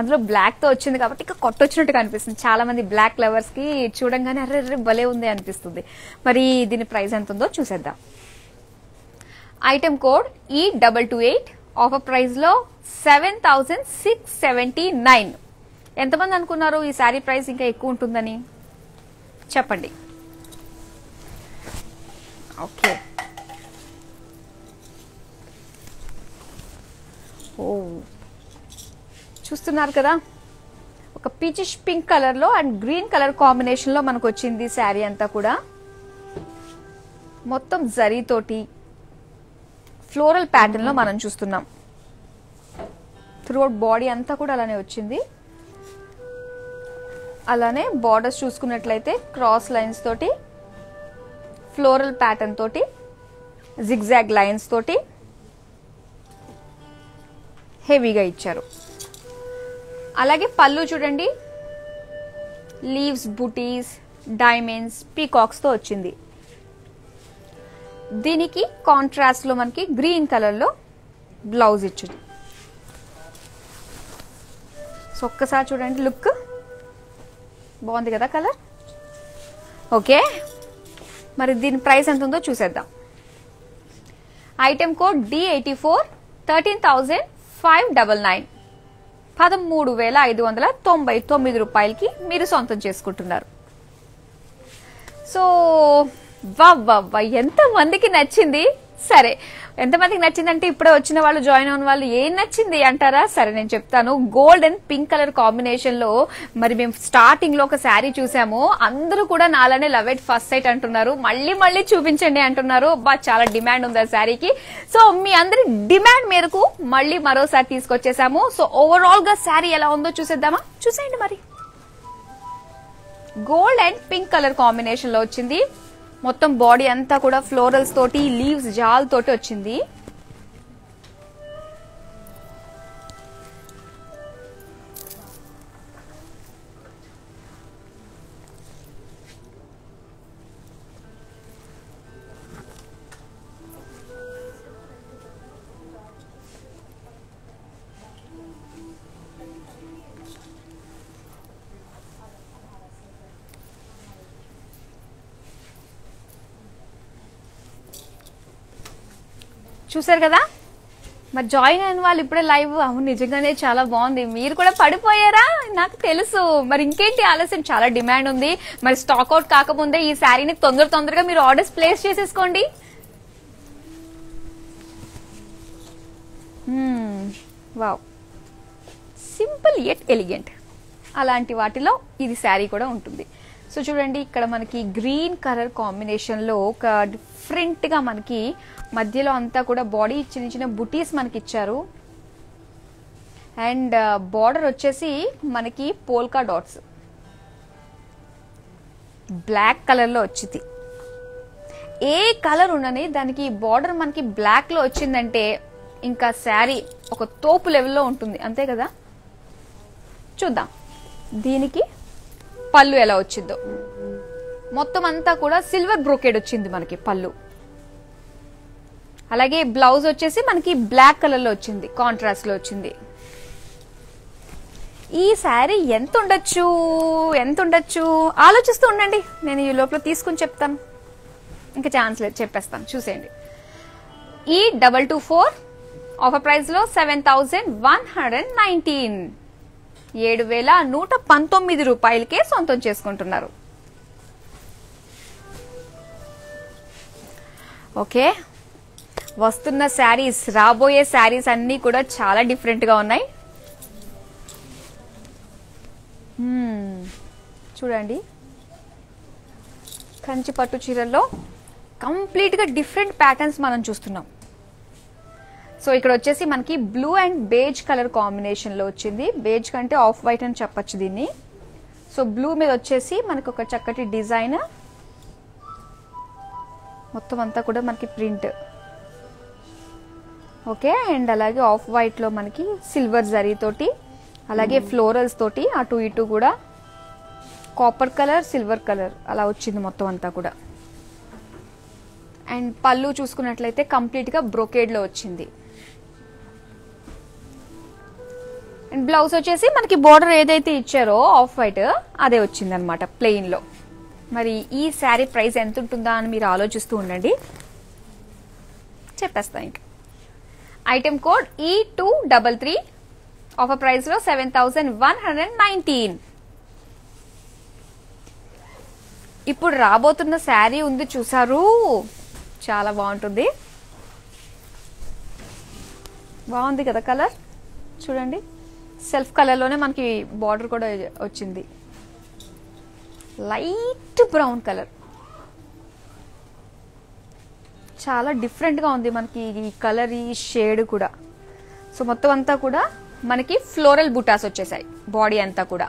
అందులో బ్లాక్ తో వచ్చింది కాబట్టి ఇంకా కొట్టొచ్చినట్టు అనిపిస్తుంది. చాలా మంది బ్లాక్ లవర్స్ కి చూడంగానే అర్రెర్రె భలే ఉంది అనిపిస్తుంది. మరి దీని ప్రైస్ ఎంత ఉందో చూసేద్దాం. Item code E228, offer price లో 7,679. ఎంతమంది అనుకున్నారు ఈ శారీ ప్రైస్ ఇంకా ఎక్కువ ఉంటుందని? చెప్పండి. ఓకే, ఓ చూస్తున్నారు కదా, ఒక పీచిష్ పింక్ కలర్ లో అండ్ గ్రీన్ కలర్ కాంబినేషన్ లో మనకు వచ్చింది శారీ అంతా కూడా. మొత్తం జరీ తోటి ఫ్లోరల్ ప్యాటర్న్ లో మనం చూస్తున్నాం. త్రూఅవుట్ బాడీ అంతా కూడా అలానే వచ్చింది. అలానే బార్డర్స్ చూసుకున్నట్లయితే క్రాస్ లైన్స్ తోటి, ఫ్లోరల్ ప్యాటర్న్ తోటి, జిగ్జాగ్ లైన్స్ తోటి హెవీగా ఇచ్చారు. అలాగే పళ్ళు చూడండి, లీవ్స్, బూటీస్, డైమండ్స్, పీకాక్స్ తో వచ్చింది. దీనికి కాంట్రాస్ట్ లో మనకి గ్రీన్ కలర్ లో బ్లౌజ్ ఇచ్చింది. సో ఒక్కసారి చూడండి లుక్, బాగుంది కదా కలర్. ఓకే, మరి దీని ప్రైస్ ఎంత ఉందో చూసేద్దాం. ఐటెం కోడ్ D84, 13,599, 13,599 రూపాయలకి మీరు సొంతం చేసుకుంటున్నారు. సో వా ఎంతమందికి నచ్చింది? సరే, ఎంతమందికి నచ్చిందంటే ఇప్పుడే వచ్చిన వాళ్ళు, జాయిన్ అయిన వాళ్ళు ఏం నచ్చింది అంటారా? సరే నేను చెప్తాను. Gold and pink colour combination లో మరి మేము స్టార్టింగ్ లో ఒక శారీ చూసాము. అందరూ కూడా నాలానే లవ్ ఎట్ ఫస్ట్ సైట్ అంటున్నారు, మళ్ళీ మళ్ళీ చూపించండి అంటున్నారు. చాలా డిమాండ్ ఉంది ఆ శారీకి. సో మీ అందరి డిమాండ్ మేరకు మళ్ళీ మరోసారి తీసుకొచ్చేసాము. సో ఓవరాల్ గా శారీ ఎలా ఉందో చూసేద్దామా? చూసేయండి మరి. Gold and pink colour combination లో వచ్చింది. మొత్తం బాడీ అంతా కూడా ఫ్లోరల్స్ తోటి, లీవ్స్ జాల్ తోటి వచ్చింది. చూసారు కదా మరి, జాయిన్ అయిన వాళ్ళు ఇప్పుడే లైవ్. అవును నిజంగానే చాలా బాగుంది, మీరు కూడా పడిపోయారా నాకు తెలుసు. మరి ఇంకేంటి ఆలస్యం, చాలా డిమాండ్ ఉంది. మరి స్టాక్అవుట్ కాకముందే ఈ శారీని తొందరగా మీరు ఆర్డర్స్ ప్లేస్ చేసేసుకోండి. వావ్, సింపుల్ ఎట్ ఎలిగెంట్, అలాంటి వాటిలో ఇది శారీ కూడా ఉంటుంది. సో చూడండి, ఇక్కడ మనకి గ్రీన్ కలర్ కాంబినేషన్ లో ఒక డిఫరెంట్ గా మనకి మధ్యలో అంతా కూడా బాడీ చిన్న చిన్న బుటీస్ మనకి ఇచ్చారు. అండ్ బార్డర్ వచ్చేసి మనకి పోల్కా డాట్స్ బ్లాక్ కలర్ లో వచ్చింది. ఏ కలర్ ఉన్నది దానికి బార్డర్ మనకి బ్లాక్ లో వచ్చిందంటే ఇంకా శారీ ఒక తోపు లెవెల్లో ఉంటుంది, అంతే కదా. చూద్దాం దీనికి పళ్ళు ఎలా వచ్చిందో. మొత్తం అంతా కూడా సిల్వర్ బ్రోకేడ్ వచ్చింది మనకి పళ్ళు. అలాగే బ్లౌజ్ వచ్చేసి మనకి బ్లాక్ కలర్ లో వచ్చింది, కాంట్రాస్ట్ లో వచ్చింది. ఈ శారీ ఎంత ఉండొచ్చు ఆలోచిస్తూ ఉండండి, నేను ఈ లోపల తీసుకుని చెప్తాను. ఇంకా ఛాన్స్ లేదు, చెప్పేస్తాను. చూసేయండి, ఈ 224 ఆఫర్ ప్రైస్ లో 7,119 7,119 రూపాయలకే సొంతం చేసుకుంటున్నారు. ఓకే, వస్తున్న శారీస్, రాబోయే శారీస్ అన్నీ కూడా చాలా డిఫరెంట్ గా ఉన్నాయి. చూడండి, కంచిపట్టు చీరల్లో కంప్లీట్ గా డిఫరెంట్ ప్యాటర్న్స్ మనం చూస్తున్నాం. సో ఇక్కడ వచ్చేసి మనకి blue and beige colour combination లో వచ్చింది. బేజ్ కంటే ఆఫ్ వైట్ అని చెప్పచ్చు దీన్ని. సో బ్లూ మీద వచ్చేసి మనకు ఒక చక్కటి డిజైన్, మొత్తం అంతా కూడా మనకి ప్రింట్. ఓకే, అండ్ అలాగే ఆఫ్ వైట్ లో మనకి సిల్వర్ జరీ తోటి, అలాగే ఫ్లోరల్స్ తోటి అటు ఇటు కూడా కాపర్ కలర్, సిల్వర్ కలర్ అలా వచ్చింది మొత్తం అంతా కూడా. అండ్ పళ్ళు చూసుకున్నట్లయితే కంప్లీట్ గా బ్రోకేడ్ లో వచ్చింది. అండ్ బ్లౌజ్ వచ్చేసి మనకి బోర్డర్ ఏదైతే ఇచ్చారో ఆఫ్ వైట్ అదే వచ్చింది అనమాట ప్లెయిన్ లో. మరి ఈ శారీ ప్రైస్ ఎంత ఉంటుందా అని మీరు ఆలోచిస్తూ ఉండండి, చెప్పేస్తా. ఇంకా item code E233 offer price లో 7,119. ఇప్పుడు రాబోతున్న శారీ ఉంది చూసారు, చాలా బాగుంటుంది. బాగుంది కదా కలర్, చూడండి సెల్ఫ్ కలర్ లోనే మనకి బార్డర్ కూడా వచ్చింది, లైట్ బ్రౌన్ కలర్. చాలా డిఫరెంట్ గా ఉంది మనకి ఈ కలర్, ఈ షేడ్ కూడా. సో మొత్తం అంతా కూడా మనకి ఫ్లోరల్ బుటాస్ వచ్చేసాయి బాడీ అంతా కూడా.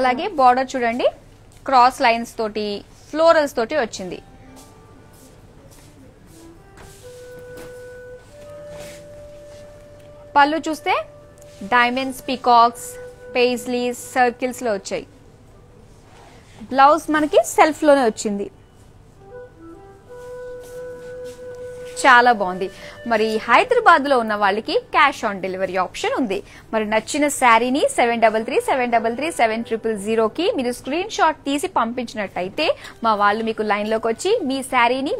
అలాగే బార్డర్ చూడండి క్రాస్ లైన్స్ తోటి, ఫ్లోరల్స్ తోటి వచ్చింది. పళ్ళు చూస్తే డైమండ్స్, పీకాక్స్, పేజ్లీస్, సర్కిల్స్ లో వచ్చాయి. బ్లౌజ్ మనకి సెల్ఫ్ లోనే వచ్చింది, చాలా బాగుంది. మరి హైదరాబాద్ లో ఉన్న వాళ్ళకి క్యాష్ ఆన్ డెలివరీ ఆప్షన్ ఉంది. మరి నచ్చిన శారీని 7337337000 కి మీరు స్క్రీన్ షాట్ తీసి పంపించినట్టయితే మా వాళ్ళు మీకు లైన్ లోకి వచ్చి మీ శారీని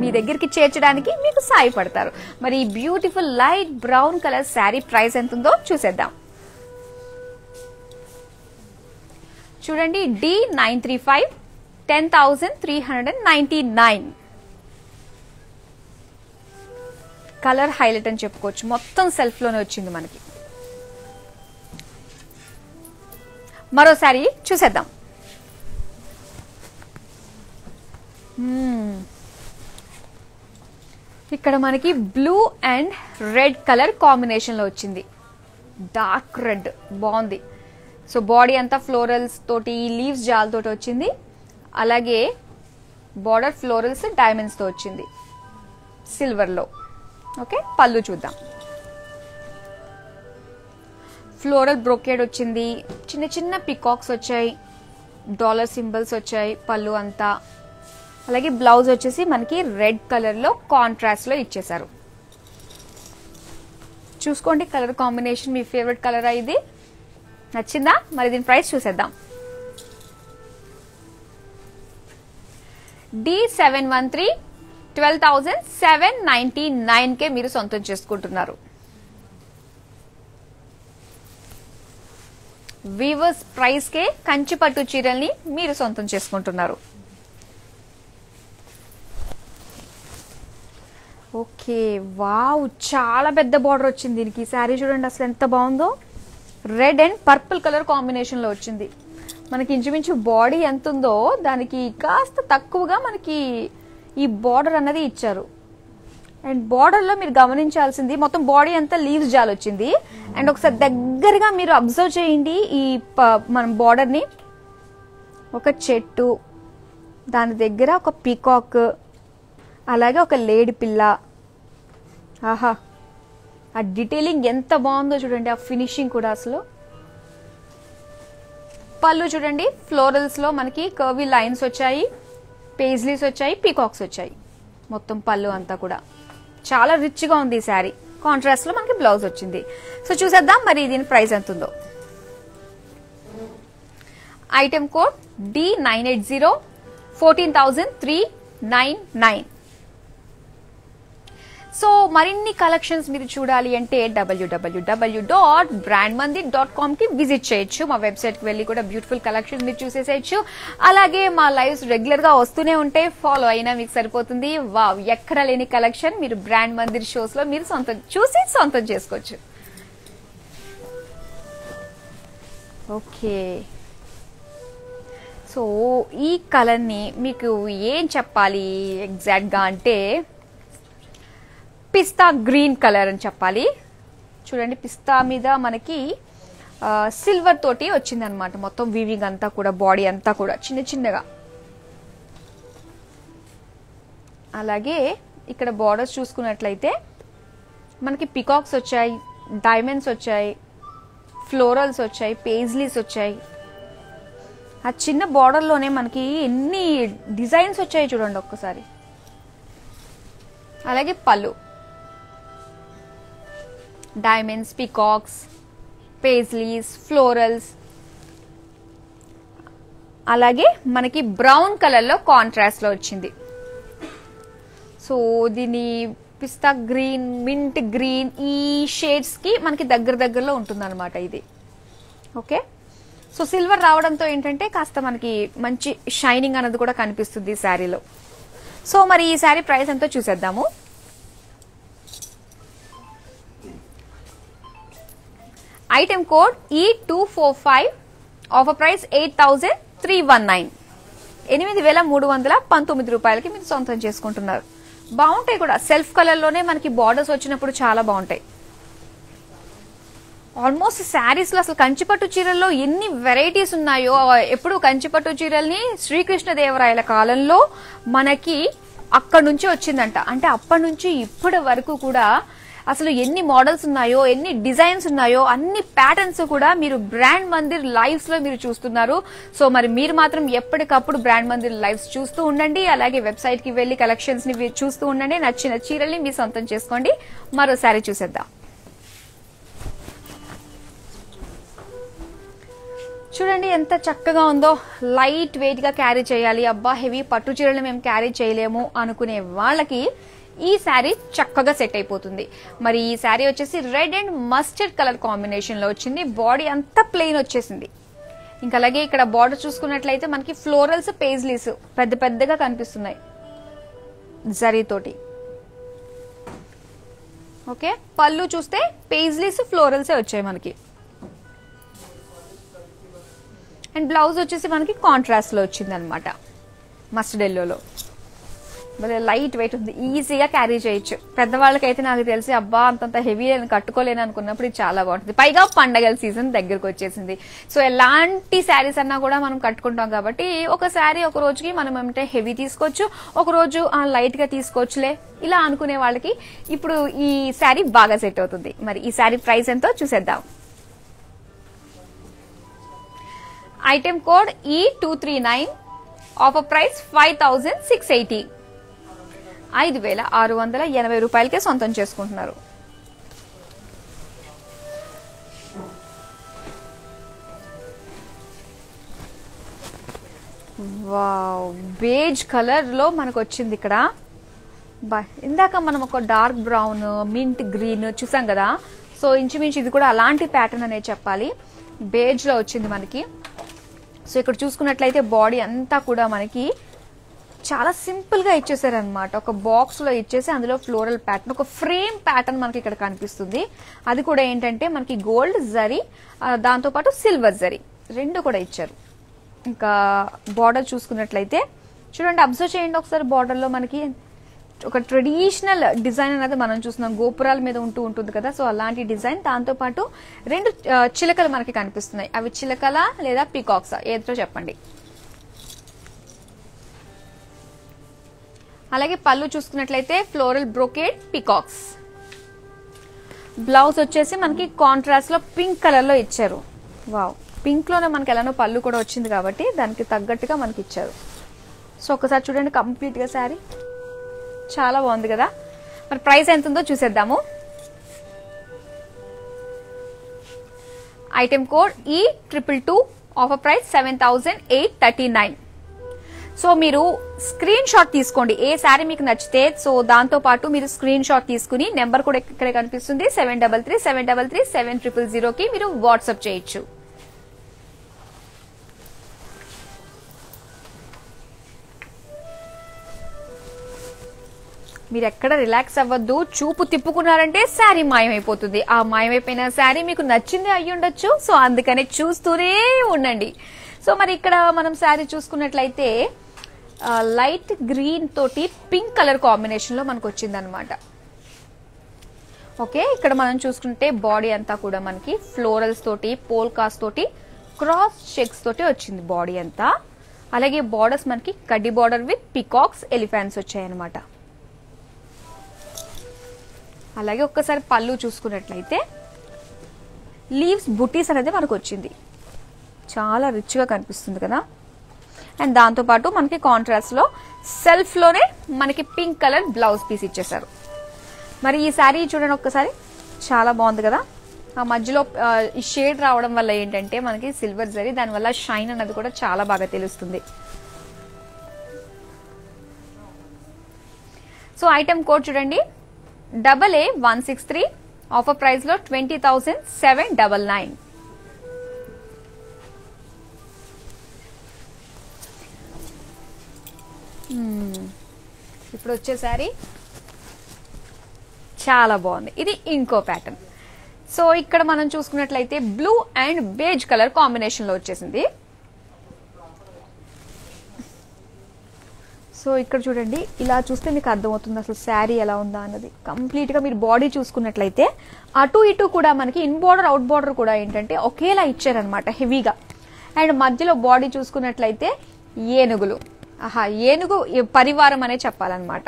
మీ దగ్గరికి చేర్చడానికి మీకు సాయపడతారు. మరి ఈ beautiful light brown colour sari price ఎంత ఉందో చూసేద్దాం. చూడండి, D935 10,399 కలర్ హైలైట్ అని చెప్పుకోవచ్చు. మొత్తం సెల్ఫ్ లోనే వచ్చింది మనకి. మరోసారి చూసేద్దాం. ఇక్కడ మనకి blue and red colour combination లో వచ్చింది. డార్క్ రెడ్ బాగుంది. సో బాడీ అంతా ఫ్లోరల్స్ తోటి, లీవ్స్ జాల్ తోటి వచ్చింది. అలాగే బార్డర్ ఫ్లోరల్స్ డైమండ్స్తో వచ్చింది సిల్వర్లో. ఓకే, పళ్ళు చూద్దాం. ఫ్లోరల్ బ్రోకేడ్ వచ్చింది, చిన్న చిన్న పికాక్స్ వచ్చాయి, డాలర్ సింబల్స్ వచ్చాయి పళ్ళు అంతా. అలాగే బ్లౌజ్ వచ్చేసి మనకి రెడ్ కలర్లో కాంట్రాస్ట్లో ఇచ్చేశారు. చూసుకోండి కలర్ కాంబినేషన్, మీ ఫేవరెట్ కలరా ఇది? నచ్చిందా? మరి దీని ప్రైస్ చూసేద్దాం. D713 12,799 కే మీరు సొంతం చేసుకుంటున్నారు. వీవర్స్ ప్రైస్ కే కంచిపట్టు చీరల్ని మీరు సొంతం చేసుకుంటున్నారు. ఓకే, వావ్, చాలా పెద్ద బార్డర్ వచ్చింది దీనికి. శారీ చూడండి అసలు ఎంత బాగుందో. Red and purple colour combination లో వచ్చింది మనకి. ఇంచుమించు బాడీ ఎంత ఉందో దానికి కాస్త తక్కువగా మనకి ఈ బార్డర్ అన్నది ఇచ్చారు. అండ్ బార్డర్లో మీరు గమనించాల్సింది మొత్తం బాడీ అంతా లీవ్స్ జాల్ వచ్చింది. అండ్ ఒకసారి దగ్గరగా మీరు అబ్జర్వ్ చేయండి ఈ మనం బార్డర్ని. ఒక చెట్టు, దాని దగ్గర ఒక పీకాక్, అలాగే ఒక లేడి పిల్ల. ఆహా, ఆ డీటెయిలింగ్ ఎంత బాగుందో చూడండి, ఆ ఫినిషింగ్ కూడా అసలు. పళ్ళు చూడండి, ఫ్లోరల్స్ లో మనకి కర్వీ లైన్స్ వచ్చాయి, పేజ్లీస్ వచ్చాయి, పీకాక్స్ వచ్చాయి. మొత్తం పళ్ళు అంతా కూడా చాలా రిచ్ గా ఉంది ఈ శారీ. కాంట్రాస్ట్ లో మనకి బ్లౌజ్ వచ్చింది. సో చూసేద్దాం మరి దీని ప్రైస్ ఎంత ఉందో. Item code D980 14,399. సో మరిన్ని కలెక్షన్స్ మీరు చూడాలి అంటే www.brandmandir.com కి విజిట్ చేయొచ్చు. మా వెబ్సైట్కి వెళ్ళి కూడా బ్యూటిఫుల్ కలెక్షన్స్ మీరు చూసేసేయచ్చు. అలాగే మా లైవ్స్ రెగ్యులర్గా వస్తూనే ఉంటాయి, ఫాలో అయినా మీకు సరిపోతుంది. వావ్, ఎక్కడ లేని కలెక్షన్ మీరు బ్రాండ్ మందిర్ షోస్లో మీరు సొంతం చేసుకోవచ్చు. ఓకే, సో ఈ కలర్ని మీకు ఏం చెప్పాలి ఎగ్జాక్ట్గా అంటే పిస్తా గ్రీన్ కలర్ అని చెప్పాలి. చూడండి, పిస్తా మీద మనకి సిల్వర్ తోటి వచ్చింది అనమాట. మొత్తం వీవింగ్ అంతా కూడా, బాడీ అంతా కూడా చిన్న చిన్నగా. అలాగే ఇక్కడ బార్డర్స్ చూసుకున్నట్లయితే మనకి పికాక్స్ వచ్చాయి, డైమండ్స్ వచ్చాయి, ఫ్లోరల్స్ వచ్చాయి, పేజ్లీస్ వచ్చాయి. ఆ చిన్న బార్డర్లోనే మనకి ఎన్ని డిజైన్స్ వచ్చాయి చూడండి ఒక్కసారి. అలాగే పళ్ళు, డైమండ్స్, పీకాక్స్, పేజ్లీస్, ఫ్లోరల్స్. అలాగే మనకి బ్రౌన్ కలర్లో కాంట్రాస్ట్లో వచ్చింది. సో దీని పిస్తా గ్రీన్, మింట్ గ్రీన్, ఈ షేడ్స్కి మనకి దగ్గరలో ఉంటుందన్నమాట ఇది. ఓకే, సో సిల్వర్ రావడంతో ఏంటంటే కాస్త మనకి మంచి షైనింగ్ అనేది కూడా కనిపిస్తుంది ఈ శారీలో. సో మరి ఈ శారీ ప్రైస్ ఎంతో చూసేద్దాము. Item code E245, offer price 8,319, 8,319 రూపాయలకి మీరు సొంతం చేసుకుంటున్నారు. బాగుంటాయి కూడా, సెల్ఫ్ కలర్ లోనే మనకి బార్డర్స్ వచ్చినప్పుడు చాలా బాగుంటాయి. ఆల్మోస్ట్ శారీస్ లో అసలు కంచిపట్టు చీరల్లో ఎన్ని వెరైటీస్ ఉన్నాయో. ఎప్పుడు కంచిపట్టు చీరల్ని శ్రీకృష్ణదేవరాయల కాలంలో మనకి అక్కడి నుంచి వచ్చిందంట. అంటే అప్పటి నుంచి ఇప్పటి వరకు కూడా అసలు ఎన్ని మోడల్స్ ఉన్నాయో ఎన్ని డిజైన్స్ ఉన్నాయో అన్ని ప్యాటర్న్స్ కూడా మీరు బ్రాండ్ మందిర్ లైవ్స్ లో మీరు చూస్తున్నారు. సో మరి మీరు మాత్రం ఎప్పటికప్పుడు బ్రాండ్ మందిర్ లైవ్స్ చూస్తూ ఉండండి. అలాగే వెబ్సైట్ కి వెళ్లి కలెక్షన్స్ ని చూస్తూ ఉండండి. నచ్చిన చీరల్ని మీ సొంతం చేసుకోండి. మరోసారి చూసేద్దాం. చూడండి ఎంత చక్కగా ఉందో. లైట్ వెయిట్ గా క్యారీ చేయాలి, అబ్బా హెవీ పట్టు చీరలు మేము క్యారీ చేయలేము అనుకునే వాళ్ళకి ఈ శారీ చక్కగా సెట్ అయిపోతుంది. మరి ఈ శారీ వచ్చేసి red and mustard colour combination లో వచ్చింది. బాడీ అంతా ప్లెయిన్ వచ్చేసింది. ఇంకా అలాగే ఇక్కడ బార్డర్ చూసుకున్నట్లయితే మనకి ఫ్లోరల్స్ పేజ్లీస్ పెద్ద పెద్దగా కనిపిస్తున్నాయి జరీతోటి. ఓకే, పళ్ళు చూస్తే పేజ్లీస్ ఫ్లోరల్సే వచ్చాయి మనకి. అండ్ బ్లౌజ్ వచ్చేసి మనకి కాంట్రాస్ట్ లో వచ్చింది అనమాట, మస్టర్డ్ ఎల్లోలో. లైట్ వెయిట్ ఉంది, ఈజీగా క్యారీ చేయొచ్చు. పెద్దవాళ్ళకైతే నాకు తెలిసి అబ్బా అంతంత హెవీ అని కట్టుకోలేను అనుకున్నప్పుడు ఇది చాలా బాగుంటుంది. పైగా పండగల సీజన్ దగ్గరకు వచ్చేసింది. సో ఎలాంటి శారీస్ అన్నా కూడా మనం కట్టుకుంటాం కాబట్టి ఒక శారీ ఒక రోజుకి మనం ఏమంటే హెవీ తీసుకోవచ్చు, ఒక రోజు లైట్ గా తీసుకోవచ్చులే ఇలా అనుకునే వాళ్ళకి ఇప్పుడు ఈ శారీ బాగా సెట్ అవుతుంది. మరి ఈ శారీ ప్రైస్ ఎంతో చూసేద్దాం. Item code E239, offer price 5680, 5680 రూపాయలకే సొంతం చేసుకుంటున్నారు. వావ్, బేజ్ కలర్ లో మనకు వచ్చింది ఇక్కడ. ఇందాక మనం ఒక డార్క్ బ్రౌన్ మింట్ గ్రీన్ చూసాం కదా, సో ఇంచుమించు ఇది కూడా అలాంటి ప్యాటర్న్ అనే చెప్పాలి. బేజ్ లో వచ్చింది మనకి. సో ఇక్కడ చూసుకున్నట్లయితే బాడీ అంతా కూడా మనకి చాలా సింపుల్ గా ఇచ్చేసారనమాట. ఒక బాక్స్ లో ఇచ్చేసి అందులో ఫ్లోరల్ ప్యాటర్న్, ఒక ఫ్రేమ్ ప్యాటర్న్ మనకి ఇక్కడ కనిపిస్తుంది. అది కూడా ఏంటంటే మనకి గోల్డ్ జరీ, దాంతో పాటు సిల్వర్ జరీ రెండు కూడా ఇచ్చారు. ఇంకా బార్డర్ చూసుకున్నట్లయితే చూడండి, అబ్జర్వ్ చేయండి ఒకసారి. బార్డర్ లో మనకి ఒక ట్రెడిషనల్ డిజైన్ అనేది మనం చూస్తున్నాం, గోపురాల మీద ఉంటుంది కదా, సో అలాంటి డిజైన్. దాంతో పాటు రెండు చిలకలు మనకి కనిపిస్తున్నాయి. అవి చిలకల లేదా పీకాక్స్ ఏదో చెప్పండి. అలాగే పళ్ళు చూసుకున్నట్లయితే ఫ్లోరల్ బ్రోకేడ్ పీకాక్స్. బ్లౌజ్ వచ్చేసి మనకి కాంట్రాస్ట్ లో పింక్ కలర్ లో ఇచ్చారు. వావ్, పింక్ లోనే మనకి ఎలానో పళ్ళు కూడా వచ్చింది కాబట్టి దానికి తగ్గట్టుగా మనకి ఇచ్చారు. సో ఒకసారి చూడండి కంప్లీట్ గా శారీ చాలా బాగుంది కదా. మరి ప్రైస్ ఎంత ఉందో చూసేద్దాము. Item code E222, offer price 7839. So మీరు స్క్రీన్ షాట్ తీసుకోండి ఏ శారీ మీకు నచ్చితే. సో దాంతో పాటు మీరు స్క్రీన్ షాట్ తీసుకుని నెంబర్ కూడా ఇక్కడే కనిపిస్తుంది 7337337000 కి మీరు వాట్సాప్ చేయొచ్చు. మీరు ఎక్కడ రిలాక్స్ అవ్వద్దు, చూపు తిప్పుకున్నారంటే శారీ మాయమైపోతుంది. ఆ మాయమైపోయిన శారీ మీకు నచ్చింది అయ్యి ఉండొచ్చు, సో అందుకనే చూస్తూనే ఉండండి. సో మరి ఇక్కడ మనం శారీ చూసుకున్నట్లయితే లైట్ గ్రీన్ తోటి పింక్ కలర్ కాంబినేషన్ లో మనకు వచ్చిందనమాట. ఓకే, ఇక్కడ మనం చూసుకుంటే బాడీ అంతా కూడా మనకి ఫ్లోరల్స్ తోటి, పోల్కాస్ తోటి, క్రాస్ చెక్స్ తోటి వచ్చింది బాడీ అంతా. అలాగే బార్డర్స్ మనకి కడ్డీ బార్డర్ విత్ పికాక్స్, ఎలిఫెంట్స్ వచ్చాయన్నమాట. అలాగే ఒక్కసారి పళ్ళు చూసుకున్నట్లయితే లీవ్స్ బుటీస్ అనేది మనకు వచ్చింది. చాలా రిచ్గా కనిపిస్తుంది కదా. అండ్ దాంతోపాటు మనకి కాంట్రాస్ట్లో సెల్ఫ్లోనే మనకి పింక్ కలర్ బ్లౌజ్ పీస్ ఇచ్చేసారు. మరి ఈ శారీ చూడండి ఒక్కసారి, చాలా బాగుంది కదా. ఆ మధ్యలో ఈ షేడ్ రావడం వల్ల ఏంటంటే మనకి సిల్వర్ జరీ, దానివల్ల షైన్ అనేది కూడా చాలా బాగా తెలుస్తుంది. సో ఐటమ్ కోడ్ చూడండి AA163, ఆఫర్ ప్రైస్ లో 20,799. ఇప్పుడు వచ్చేసారి చాలా బాగుంది. ఇది ఇంకో ప్యాటర్న్. సో ఇక్కడ మనం చూసుకున్నట్లయితే blue and beige colour combination లో వచ్చేసింది. సో ఇక్కడ చూడండి, ఇలా చూస్తే మీకు అర్థమవుతుంది అసలు శారీ ఎలా ఉందా అన్నది కంప్లీట్గా. మీరు బాడీ చూసుకున్నట్లయితే అటు ఇటు కూడా మనకి ఇన్ బోర్డర్ అవుట్ బోర్డర్ కూడా ఏంటంటే ఒకేలా ఇచ్చారనమాట హెవీగా. అండ్ మధ్యలో బాడీ చూసుకున్నట్లయితే ఏనుగులు, ఏనుగు పరివారం అనే చెప్పాలన్నమాట.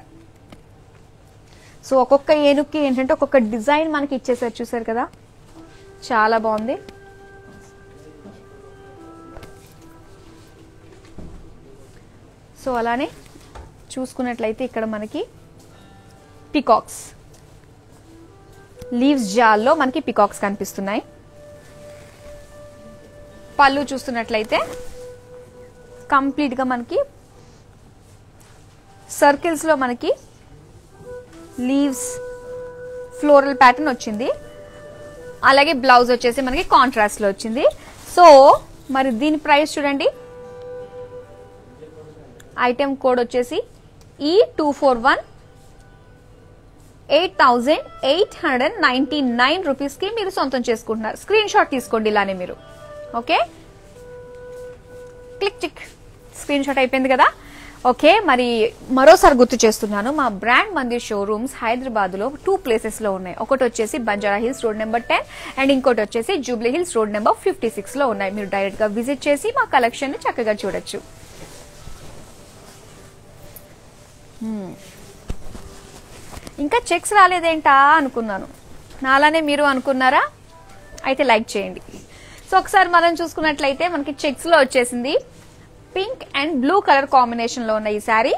సో ఒక్కొక్క ఏనుగుకి ఏంటంటే ఒక్కొక్క డిజైన్ మనకి ఇచ్చేసారు చూసారు కదా చాలా బాగుంది సో అలానే చూసుకున్నట్లయితే ఇక్కడ మనకి పికాక్స్ లీవ్స్ జాల్లో మనకి పికాక్స్ కనిపిస్తున్నాయి పళ్ళు చూస్తున్నట్లయితే కంప్లీట్ గా మనకి సర్కిల్స్ లో మనకి లీవ్స్ ఫ్లోరల్ ప్యాటర్న్ వచ్చింది అలాగే బ్లౌజ్ వచ్చేసి మనకి కాంట్రాస్ట్ లో వచ్చింది సో మరి దీని ప్రైస్ చూడండి ఐటెం కోడ్ వచ్చేసి E2418,899 రూపీస్ కి మీరు సొంతం చేసుకుంటున్నారు స్క్రీన్ షాట్ తీసుకోండి ఇలానే మీరు okay click click screen shot అయిపోయింది కదా ఓకే మరి మరోసారి గుర్తు చేస్తున్నాను మా బ్రాండ్ మందిర్ షోరూమ్స్ హైదరాబాద్ లో 2 ప్లేసెస్ లో ఉన్నాయి ఒకటి వచ్చేసి Banjara hills road number 10 and ఇంకోటి వచ్చేసి జూబ్లీ హిల్స్ రోడ్ నెంబర్ 56 లో ఉన్నాయి మీరు డైరెక్ట్ గా విజిట్ చేసి మా కలెక్షన్ ని చక్కగా చూడొచ్చు ఇంకా చెక్స్ రాలేదేంటా అనుకున్నాను నాలానే మీరు అనుకున్నారా అయితే లైక్ చేయండి సో ఒకసారి మనం చూసుకున్నట్లయితే మనకి చెక్స్ లో వచ్చేసింది pink and blue colour combination లో ఉన్న ఈ శారీ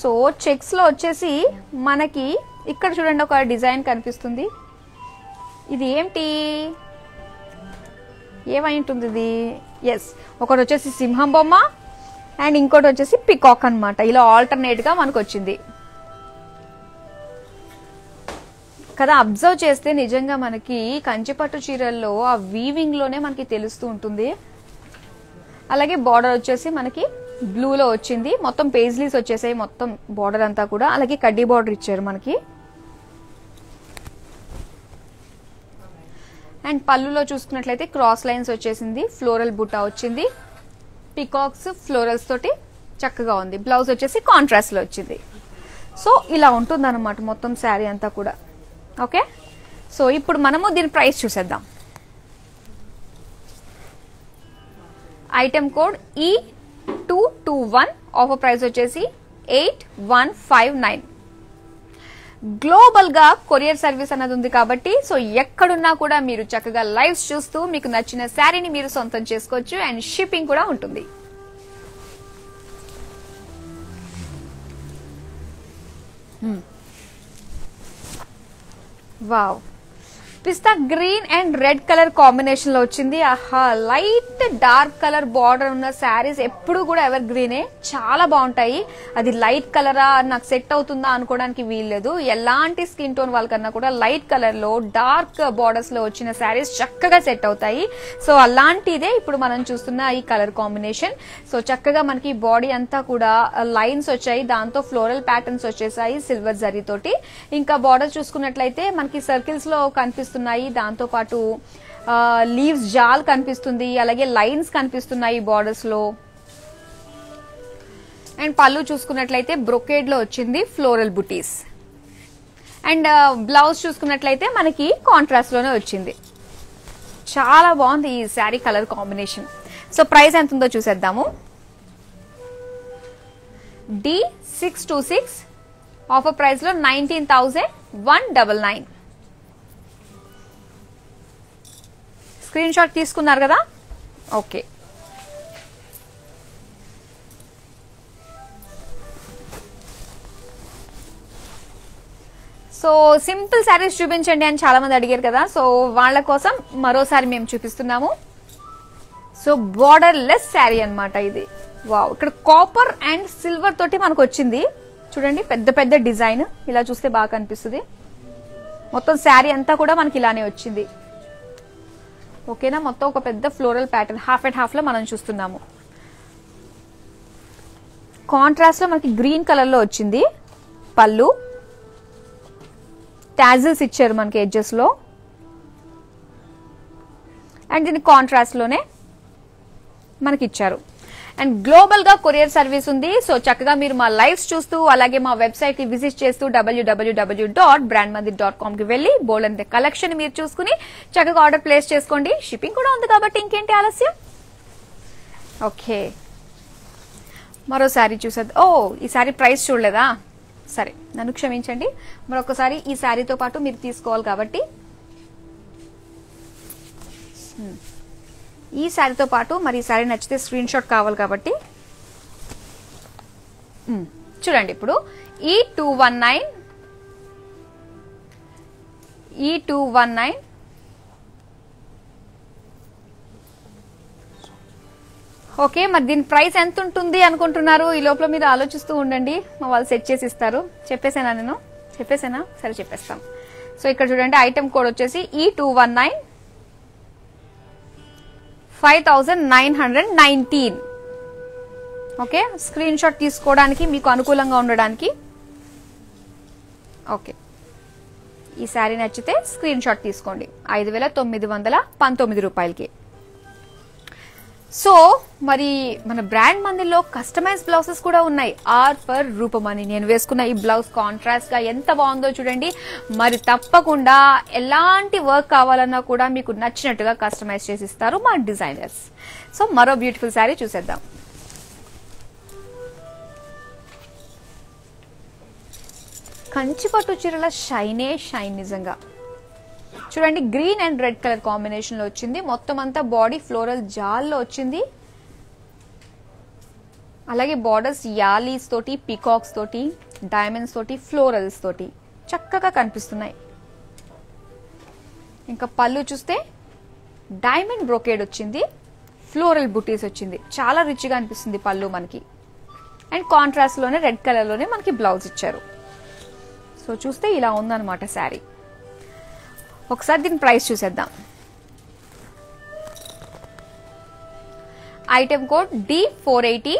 సో చెక్స్ లో వచ్చేసి మనకి ఇక్కడ చూడండి ఒక డిజైన్ కనిపిస్తుంది ఇది ఏంటి ఏమై ఉంటుంది ఇది ఎస్ ఒకటి వచ్చేసి సింహం బొమ్మ అండ్ ఇంకోటి వచ్చేసి పికాక్ అనమాట ఇలా ఆల్టర్నేట్ గా మనకు వచ్చింది కదా అబ్జర్వ్ చేస్తే నిజంగా మనకి కంచిపట్టు చీరల్లో ఆ వీవింగ్ లోనే మనకి తెలుస్తూ ఉంటుంది అలాగే బార్డర్ వచ్చేసి మనకి బ్లూ లో వచ్చింది మొత్తం పేజ్లీస్ వచ్చేసాయి మొత్తం బార్డర్ అంతా కూడా అలాగే కడ్డీ బార్డర్ ఇచ్చారు మనకి అండ్ పళ్ళులో చూసుకున్నట్లయితే క్రాస్ లైన్స్ వచ్చేసింది ఫ్లోరల్ బుటా వచ్చింది పికాక్స్ ఫ్లోరల్స్ తోటి చక్కగా ఉంది బ్లౌజ్ వచ్చేసి కాంట్రాస్ట్ లో వచ్చింది సో ఇలా ఉంటుంది అనమాట మొత్తం శారీ అంతా కూడా ఓకే సో ఇప్పుడు మనము దీని ప్రైస్ చూసేద్దాం item code E221 offer price వచ్చేసి 8159 గ్లోబల్ గా కొరియర్ సర్వీస్ అన్నది ఉంది కాబట్టి సో ఎక్కడున్నా కూడా మీరు చక్కగా లైవ్స్ చూస్తూ మీకు నచ్చిన శారీని మీరు సొంతం చేసుకోవచ్చు అండ్ షిప్పింగ్ కూడా ఉంటుంది wow pista green and red colour combination లో వచ్చింది ఆహా లైట్ డార్క్ కలర్ బార్డర్ ఉన్న శారీస్ ఎప్పుడు కూడా ఎవర్ గ్రీనే చాలా బాగుంటాయి అది లైట్ కలరా నాకు సెట్ అవుతుందా అనుకోవడానికి వీల్లేదు ఎలాంటి స్కిన్ టోన్ వాళ్ళకన్నా కూడా లైట్ కలర్ లో డార్క్ బార్డర్స్ లో వచ్చిన శారీస్ చక్కగా సెట్ అవుతాయి సో అలాంటిదే ఇప్పుడు మనం చూస్తున్న ఈ కలర్ కాంబినేషన్ సో చక్కగా మనకి బాడీ అంతా కూడా లైన్స్ వచ్చాయి దాంతో ఫ్లోరల్ ప్యాటర్న్స్ వచ్చేసాయి సిల్వర్ జరీ తోటి ఇంకా బార్డర్ చూసుకున్నట్లయితే మనకి సర్కిల్స్ లో కనిపిస్తుంది దాంతో పాటు లీవ్స్ జాల్ కనిపిస్తుంది అలాగే లైన్స్ కనిపిస్తున్నాయి బార్డర్స్ లో అండ్ పళ్ళు చూసుకున్నట్లయితే బ్రొకేడ్ లో వచ్చింది ఫ్లోరల్ బుటీస్ అండ్ బ్లౌజ్ చూసుకున్నట్లయితే మనకి కాంట్రాస్ట్ లోనే వచ్చింది చాలా బాగుంది ఈ sari colour combination so price ఎంత ఉందో చూసేద్దాము D626 ఆఫర్ ప్రైస్ లో 19,199 స్క్రీన్ షాట్ తీసుకున్నారు కదా ఓకే సో సింపుల్ శారీస్ చూపించండి అని చాలా మంది అడిగారు కదా సో వాళ్ళ కోసం మరోసారి మేము చూపిస్తున్నాము సో బోర్డర్ లెస్ శారీ అనమాట ఇది వావ్ ఇక్కడ కాపర్ అండ్ సిల్వర్ తోటి మనకు వచ్చింది చూడండి పెద్ద పెద్ద డిజైన్ ఇలా చూస్తే బాగా కనిపిస్తుంది మొత్తం శారీ అంతా కూడా మనకి ఇలానే వచ్చింది ఓకేనా మొత్తం ఒక పెద్ద floral pattern half and half లో మనం చూస్తున్నాము కాంట్రాస్ట్ లో మనకి గ్రీన్ కలర్ లో వచ్చింది పళ్ళు టాజిల్స్ ఇచ్చారు మనకి ఎడ్జెస్ లో అండ్ దీని కాంట్రాస్ట్ లోనే మనకి ఇచ్చారు అండ్ గ్లోబల్ గా కొరియర్ సర్వీస్ ఉంది సో చక్కగా మీరు మా లైవ్స్ చూస్తూ అలాగే మా వెబ్సైట్ ని విజిట్ చేస్తూ www.brandmandir.com కి వెళ్ళి బోల్డ్ అండ్ కలెక్షన్ మీరు చూసుకుని చక్కగా ఆర్డర్ ప్లేస్ చేసుకోండి షిప్పింగ్ కూడా ఉంది కాబట్టి ఇంకేంటి ఆలస్యం ఓకే మరో సారీ చూసేది ఓ ఈ సారీ ప్రైస్ చూడలేదా సరే నన్ను క్షమించండి మరొకసారి ఈ సారీతో పాటు మీరు తీసుకోవాలి కాబట్టి ఈ సారీతో పాటు మరి సారీ నచ్చితే స్క్రీన్ షాట్ కావాలి కాబట్టి చూడండి ఇప్పుడు ఈ 219 ఈ 219 ఓకే మరి దీని ప్రైస్ ఎంత ఉంటుంది అనుకుంటున్నారు ఈ లోపల మీరు ఆలోచిస్తూ ఉండండి మా వాళ్ళు సెట్ చేసి ఇస్తారు చెప్పేసానా నేను చెప్పేసానా సరే చెప్పేస్తాం సో ఇక్కడ చూడండి ఐటమ్ కోడ్ వచ్చేసి E219 5919 ఓకే స్క్రీన్ షాట్ తీసుకోవడానికి మీకు అనుకూలంగా ఉండడానికి ఓకే ఈ సారీ నచ్చితే స్క్రీన్ షాట్ తీసుకోండి 5919 రూపాయలకి సో మరి మన బ్రాండ్ మందిర్లో కస్టమైజ్ బ్లౌజెస్ కూడా ఉన్నాయి ₹6 అని నేను వేసుకున్న ఈ బ్లౌజ్ కాంట్రాస్ట్ గా ఎంత బాగుందో చూడండి మరి తప్పకుండా ఎలాంటి వర్క్ కావాలన్నా కూడా మీకు నచ్చినట్టుగా కస్టమైజ్ చేసి ఇస్తారు మా డిజైనర్స్ సో మరో బ్యూటిఫుల్ శారీ చూసేద్దాం కంచిపట్టు చీరల షైనే షైన్ నిజంగా చూడండి green and red colour combination లో వచ్చింది మొత్తం అంతా బాడీ ఫ్లోరల్ జాల్లో వచ్చింది అలాగే బార్డర్స్ యాలీస్ తోటి పీకాక్స్ తోటి డైమండ్స్ తోటి ఫ్లోరల్స్ తోటి చక్కగా కనిపిస్తున్నాయి ఇంకా పళ్ళు చూస్తే డైమండ్ బ్రోకేడ్ వచ్చింది ఫ్లోరల్ బుటీస్ వచ్చింది చాలా రిచ్గా అనిపిస్తుంది పళ్ళు మనకి అండ్ కాంట్రాస్ట్ లోనే రెడ్ కలర్ లోనే మనకి బ్లౌజ్ ఇచ్చారు సో చూస్తే ఇలా ఉందన్నమాట శారీ ఒకసారి దీని ప్రైస్ చూసేద్దాం ఐటమ్ కోడ్ D480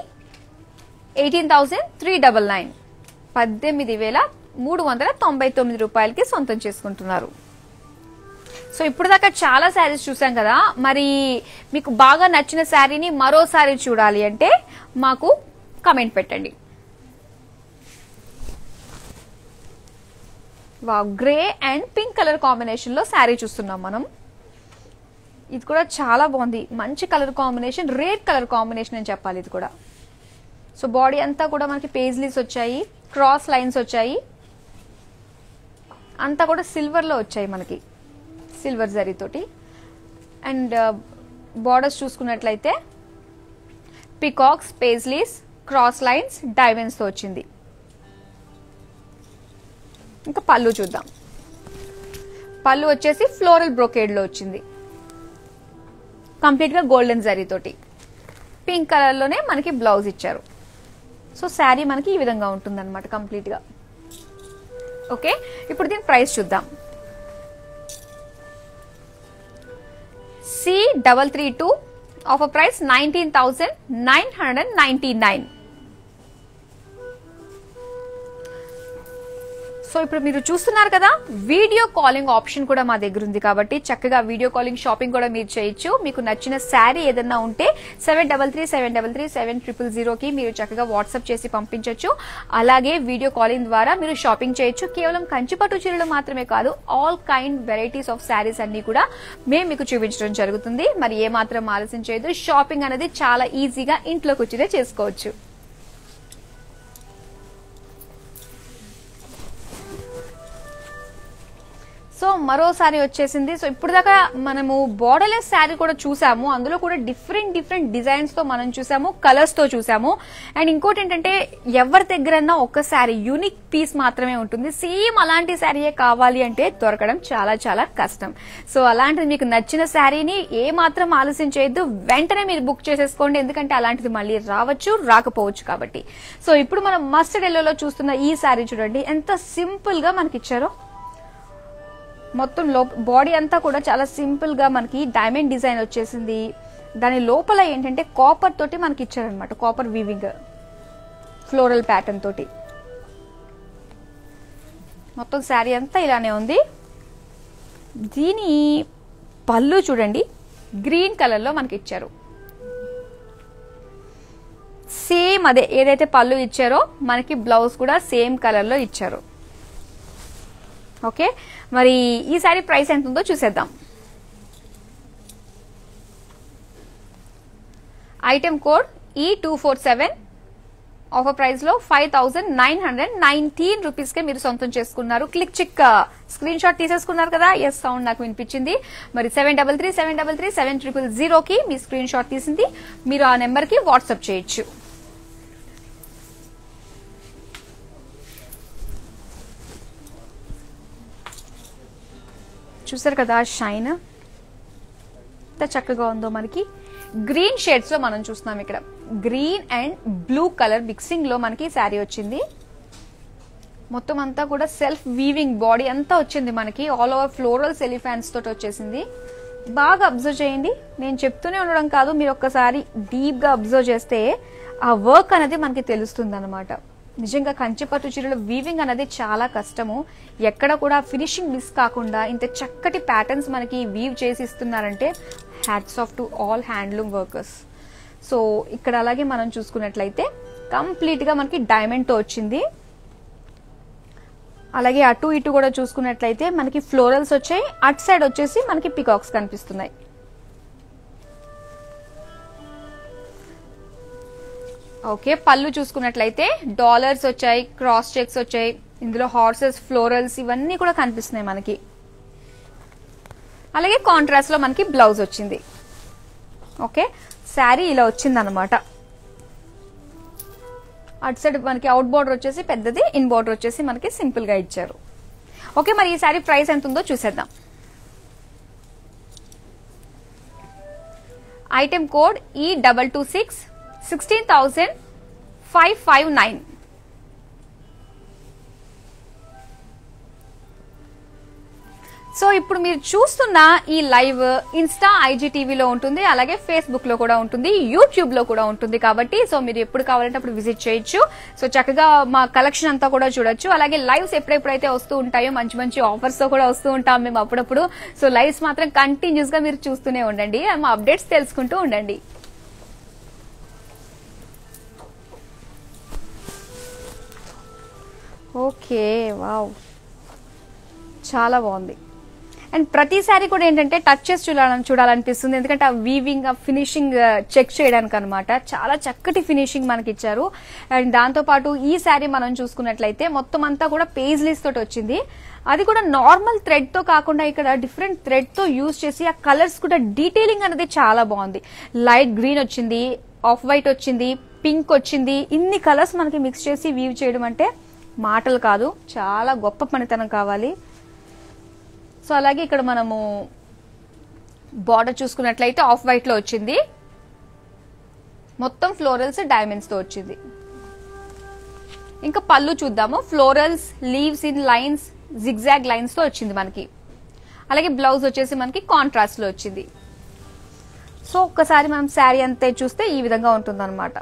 18,399 18,399 రూపాయలకి సొంతం చేసుకుంటున్నారు సో ఇప్పుడు దాకా చాలా శారీస్ చూసాం కదా మరి మీకు బాగా నచ్చిన శారీని మరోసారి చూడాలి అంటే మాకు కామెంట్ పెట్టండి grey and pink colour combination లో శారీ చూస్తున్నాం మనం ఇది కూడా చాలా బాగుంది మంచి colour combination red colour combination అని చెప్పాలి ఇది కూడా సో బాడీ అంతా కూడా మనకి పేజ్లీస్ వచ్చాయి క్రాస్ లైన్స్ వచ్చాయి అంతా కూడా సిల్వర్ లో వచ్చాయి మనకి సిల్వర్ జరీతోటి అండ్ బార్డర్స్ చూసుకున్నట్లయితే peacocks paisleys cross lines diamonds తో వచ్చింది ఇంకా పళ్ళు చూద్దాం పళ్ళు వచ్చేసి ఫ్లోరల్ బ్రోకేడ్ లో వచ్చింది కంప్లీట్ గా గోల్డెన్ జరీ తోటి పింక్ కలర్ లోనే మనకి బ్లౌజ్ ఇచ్చారు సో శారీ మనకి ఈ విధంగా ఉంటుంది అనమాట కంప్లీట్ గా ఓకే ఇప్పుడు దీని ప్రైస్ చూద్దాం C332 ఆఫర్ ప్రైస్ 19,999 సో ఇప్పుడు మీరు చూస్తున్నారు కదా వీడియో కాలింగ్ ఆప్షన్ కూడా మా దగ్గర ఉంది కాబట్టి చక్కగా వీడియో కాలింగ్ షాపింగ్ కూడా మీరు చేయొచ్చు మీకు నచ్చిన శారీ ఏదన్నా ఉంటే 7337337000కి మీరు చక్కగా వాట్సాప్ చేసి పంపించవచ్చు అలాగే వీడియో కాలింగ్ ద్వారా మీరు షాపింగ్ చేయొచ్చు కేవలం కంచిపట్టు చీరలు మాత్రమే కాదు all kind varieties of saris అన్ని కూడా మేము మీకు చూపించడం జరుగుతుంది మరి ఏమాత్రం ఆలస్యం చేయదు షాపింగ్ అనేది చాలా ఈజీగా ఇంట్లోకి వచ్చినే చేసుకోవచ్చు సో మరోసారి వచ్చేసింది సో ఇప్పుడు దాకా మనము బోర్డర్లెస్ శారీ కూడా చూసాము అందులో కూడా డిఫరెంట్ డిఫరెంట్ డిజైన్స్ తో మనం చూసాము కలర్స్ తో చూసాము అండ్ ఇంకోటి ఏంటంటే ఎవరి దగ్గరన్నా ఒక శారీ యూనిక్ పీస్ మాత్రమే ఉంటుంది సేమ్ అలాంటి శారీయే కావాలి అంటే దొరకడం చాలా చాలా కష్టం సో అలాంటిది మీకు నచ్చిన శారీని ఏమాత్రం ఆలస్యం చేయొద్దు వెంటనే మీరు బుక్ చేసేసుకోండి ఎందుకంటే అలాంటిది మళ్ళీ రావచ్చు రాకపోవచ్చు కాబట్టి సో ఇప్పుడు మనం మస్టర్డ్ ఎల్లోలో చూస్తున్న ఈ శారీ చూడండి ఎంత సింపుల్ గా మనకి ఇచ్చారో మొత్తం బాడీ అంతా కూడా చాలా సింపుల్ గా మనకి డైమండ్ డిజైన్ వచ్చేసింది దాని లోపల ఏంటంటే కాపర్ తోటి మనకి ఇచ్చారనమాట కాపర్ వీవింగ్ ఫ్లోరల్ ప్యాటర్న్ తోటి మొత్తం శారీ అంతా ఇలానే ఉంది దీని పళ్ళు చూడండి గ్రీన్ కలర్ లో మనకి ఇచ్చారు సేమ్ అదే ఏదైతే పళ్ళు ఇచ్చారో మనకి బ్లౌజ్ కూడా సేమ్ కలర్ లో ఇచ్చారు ఓకే మరి ఈ సారీ ప్రైస్ ఎంత ఉందో చూసేద్దాం item code E247 offer price లో 5919 రూపీస్ కే మీరు సొంతం చేసుకున్నారు. క్లిక్ చిక్ స్క్రీన్ షాట్ తీసేసుకున్నారు కదా, ఎస్ సౌండ్ నాకు వినిపించింది. మరి 7337337000 కి మీ స్క్రీన్ షాట్ తీసింది మీరు ఆ నెంబర్ కి వాట్సాప్ చేయొచ్చు. చూసారు కదా షైన్ ఎంత చక్కగా ఉందో. మనకి గ్రీన్ షేడ్స్ లో మనం చూస్తున్నాం ఇక్కడ green and blue colour mixing లో మనకి శారీ వచ్చింది. మొత్తం అంతా కూడా సెల్ఫ్ వీవింగ్ బాడీ అంతా వచ్చింది మనకి, ఆల్ ఓవర్ ఫ్లోరల్స్ ఎలిఫెంట్స్ తోటి వచ్చేసింది. బాగా అబ్జర్వ్ చేయండి, నేను చెప్తూనే ఉండడం కాదు, మీరు ఒక్కసారి డీప్ గా అబ్జర్వ్ చేస్తే ఆ వర్క్ అనేది మనకి తెలుస్తుంది అనమాట. నిజంగా కంచిపట్టు చీరలో వీవింగ్ అనేది చాలా కష్టము, ఎక్కడ కూడా ఫినిషింగ్ మిస్ కాకుండా ఇంత చక్కటి ప్యాటర్న్స్ మనకి వీవ్ చేసి ఇస్తున్నారంటే hats off to all handloom workers. So ఇక్కడ అలాగే మనం చూసుకున్నట్లయితే కంప్లీట్ గా మనకి డైమండ్ తో వచ్చింది. అలాగే అటు ఇటు కూడా చూసుకున్నట్లయితే మనకి ఫ్లోరల్స్ వచ్చాయి, అటు సైడ్ వచ్చేసి మనకి పికాక్స్ కనిపిస్తున్నాయి. ఓకే, పళ్ళు చూసుకున్నట్లయితే డాలర్స్ వచ్చాయి, క్రాస్ చెక్స్ వచ్చాయి, ఇందులో హార్సెస్ ఫ్లోరల్స్ ఇవన్నీ కూడా కనిపిస్తున్నాయి మనకి. అలాగే కాంట్రాస్ట్ లో మనకి బ్లౌజ్ వచ్చింది. ఓకే, శారీ ఇలా వచ్చింది అనమాట. అటు సైడ్ మనకి అవుట్ బోర్డర్ వచ్చేసి పెద్దది, ఇన్ బోర్డర్ వచ్చేసి మనకి సింపుల్ గా ఇచ్చారు. ఓకే, మరి ఈ శారీ ప్రైస్ ఎంత ఉందో చూసేద్దాం. Item code E226 16,559. సో ఇప్పుడు మీరు చూస్తున్న ఈ లైవ్ ఇన్స్టా IGTVలో ఉంటుంది, అలాగే ఫేస్బుక్ లో కూడా ఉంటుంది, యూట్యూబ్ లో కూడా ఉంటుంది కాబట్టి సో మీరు ఎప్పుడు కావాలంటే అప్పుడు విజిట్ చేయొచ్చు. సో చక్కగా మా కలెక్షన్ అంతా కూడా చూడొచ్చు. అలాగే లైవ్స్ ఎప్పుడెప్పుడైతే వస్తూ ఉంటాయో మంచి మంచి ఆఫర్స్ తో కూడా వస్తూ ఉంటాం మేము అప్పుడప్పుడు. సో లైవ్స్ మాత్రం కంటిన్యూస్ గా మీరు చూస్తూనే ఉండండి, మా అప్డేట్స్ తెలుసుకుంటూ ఉండండి. ఓకే, వావ్ చాలా బాగుంది. అండ్ ప్రతిసారి కూడా ఏంటంటే టచ్ చేసి చూడాలనిపిస్తుంది, ఎందుకంటే ఆ వీవింగ్ ఆ ఫినిషింగ్ చెక్ చేయడానికి అనమాట. చాలా చక్కటి ఫినిషింగ్ మనకి ఇచ్చారు. అండ్ దాంతోపాటు ఈ శారీ మనం చూసుకున్నట్లయితే మొత్తం అంతా కూడా పేజ్లీస్ తోటి వచ్చింది. అది కూడా నార్మల్ థ్రెడ్ తో కాకుండా ఇక్కడ డిఫరెంట్ థ్రెడ్ తో యూజ్ చేసి ఆ కలర్స్ కూడా డీటెయిలింగ్ అనేది చాలా బాగుంది. లైట్ గ్రీన్ వచ్చింది, ఆఫ్ వైట్ వచ్చింది, పింక్ వచ్చింది, ఇన్ని కలర్స్ మనకి మిక్స్ చేసి వీవ్ చేయడం అంటే మాటలు కాదు, చాలా గొప్ప పనితనం కావాలి. సో అలాగే ఇక్కడ మనము బార్డర్ చూసుకున్నట్లయితే ఆఫ్ వైట్ లో వచ్చింది, మొత్తం ఫ్లోరల్స్ డైమండ్స్ తో వచ్చింది. ఇంకా పళ్ళు చూద్దాము, florals leaves in lines zigzag lines తో వచ్చింది మనకి. అలాగే బ్లౌజ్ వచ్చేసి మనకి కాంట్రాస్ట్ లో వచ్చింది. సో ఒక్కసారి మనం శారీ అంతే చూస్తే ఈ విధంగా ఉంటుంది అనమాట.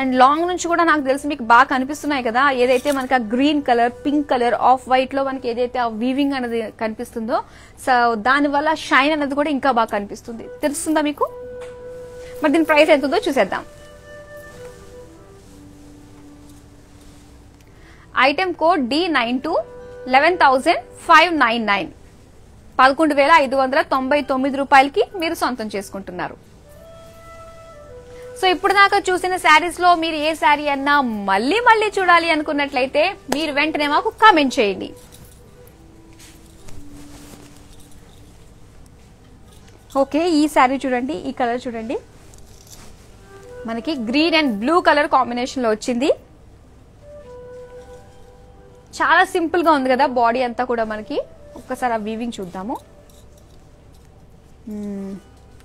అండ్ లాంగ్ నుంచి కూడా నాకు తెలిసి మీకు బాగా కనిపిస్తున్నాయి కదా, ఏదైతే మనకి ఆ green colour pink colour off white లో మనకి ఏదైతే ఆ వీవింగ్ అనేది కనిపిస్తుందో సో దానివల్ల షైన్ అనేది కూడా ఇంకా బాగా కనిపిస్తుంది. తెలుస్తుందా మీకు? మరి దీని ప్రైస్ ఎంత ఉందో చూసేద్దాం. ఐటెం కోడ్ D92 11,599 11,599 రూపాయలకి మీరు సొంతం చేసుకుంటున్నారు. సో ఇప్పుడు దాకా చూసిన శారీస్ లో మీరు ఏ శారీ అన్నా మళ్ళీ మళ్ళీ చూడాలి అనుకున్నట్లయితే మీరు వెంటనే మాకు కామెంట్ చేయండి. ఓకే, ఈ శారీ చూడండి, ఈ కలర్ చూడండి, మనకి green and blue colour combination లో వచ్చింది. చాలా సింపుల్ గా ఉంది కదా బాడీ అంతా కూడా మనకి. ఒక్కసారి ఆ వీవింగ్ చూద్దాము,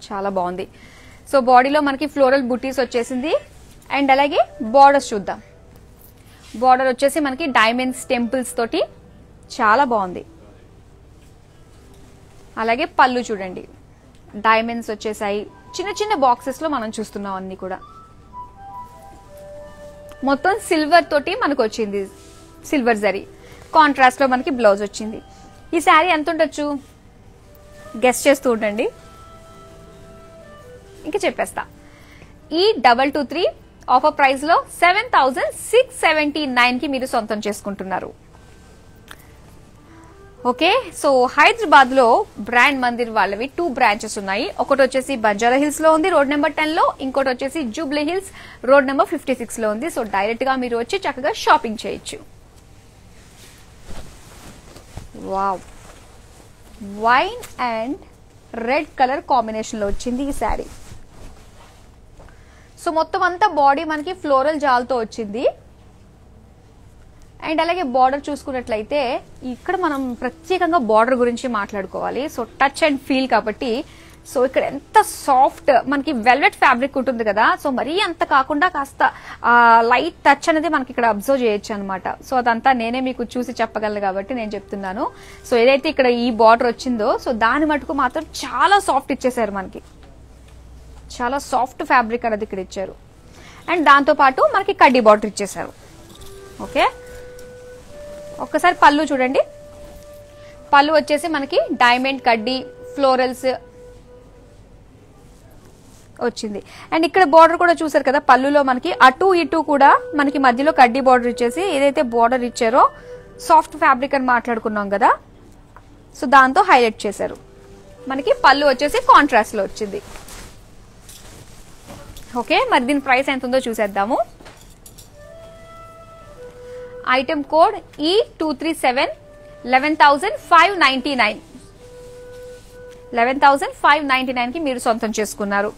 చాలా బాగుంది. సో బాడీలో మనకి ఫ్లోరల్ బుటీస్ వచ్చేసింది. అండ్ అలాగే బార్డర్స్ చూద్దాం, బార్డర్ వచ్చేసి మనకి డైమండ్స్ టెంపుల్స్ తోటి చాలా బాగుంది. అలాగే పళ్ళు చూడండి, డైమండ్స్ వచ్చేసాయి, చిన్న చిన్న బాక్సెస్ లో మనం చూస్తున్నాం అన్ని కూడా. మొత్తం సిల్వర్ తోటి మనకు వచ్చింది, సిల్వర్ జరీ. కాంట్రాస్ట్ లో మనకి బ్లౌజ్ వచ్చింది. ఈ శారీ ఎంత ఉండొచ్చు గెస్ చేస్తూ ఉండండి, ఇంకా చెప్పేస్తా. E223 ఆఫర్ ప్రైస్ లో 7,679 కి మీరు సొంతం చేసుకుంటున్నారు. ఓకే సో హైదరాబాద్ లో బ్రాండ్ మందిర్ వాళ్ళవి 2 బ్రాంచెస్ ఉన్నాయి. ఒకటి వచ్చేసి బంజారా హిల్స్ లో ఉంది రోడ్ నెంబర్ 10 లో, ఇంకోటి వచ్చేసి జూబ్లీ హిల్స్ రోడ్ నెంబర్ 56 లో ఉంది. సో డైరెక్ట్ గా మీరు వచ్చి చక్కగా షాపింగ్ చేయొచ్చు. Wow, wine and red colour combination లో వచ్చింది ఈ శారీ. సో మొత్తం అంతా బాడీ మనకి ఫ్లోరల్ జాల్తో వచ్చింది. అండ్ అలాగే బార్డర్ చూసుకున్నట్లయితే ఇక్కడ మనం ప్రత్యేకంగా బార్డర్ గురించి మాట్లాడుకోవాలి. సో టచ్ అండ్ ఫీల్ కాబట్టి, సో ఇక్కడ ఎంత సాఫ్ట్ మనకి వెల్వెట్ ఫ్యాబ్రిక్ ఉంటుంది కదా, సో మరీ అంత కాకుండా కాస్త లైట్ టచ్ అనేది మనకి ఇక్కడ అబ్జర్వ్ చేయొచ్చు అనమాట. సో అదంతా నేనే మీకు చూసి చెప్పగలను కాబట్టి నేను చెప్తున్నాను. సో ఏదైతే ఇక్కడ ఈ బార్డర్ వచ్చిందో, సో దాని మటుకు మాత్రం చాలా సాఫ్ట్ ఇచ్చేసారు మనకి, చాలా సాఫ్ట్ ఫ్యాబ్రిక్ అనేది ఇక్కడ ఇచ్చారు. అండ్ దాంతో పాటు మనకి కడ్డీ బార్డర్ ఇచ్చేసారు. ఓకే, ఒక్కసారి పళ్ళు చూడండి. పళ్ళు వచ్చేసి మనకి డైమండ్ కడ్డీ ఫ్లోరల్స్ వచ్చింది. అండ్ ఇక్కడ బార్డర్ కూడా చూసారు కదా, పళ్ళులో మనకి అటు ఇటు కూడా మనకి మధ్యలో కడ్డీ బార్డర్ ఇచ్చేసి ఏదైతే బార్డర్ ఇచ్చారో సాఫ్ట్ ఫ్యాబ్రిక్ అని మాట్లాడుకున్నాం కదా, సో దాంతో హైలైట్ చేశారు. మనకి పళ్ళు వచ్చేసి కాంట్రాస్ట్ లో వచ్చింది. ఓకే, మరి దీని ప్రైస్ ఎంత ఉందో చూసేద్దాము. ఐటమ్ కోడ్ E237 11,599 11,599కి మీరు సొంతం చేసుకున్నారు.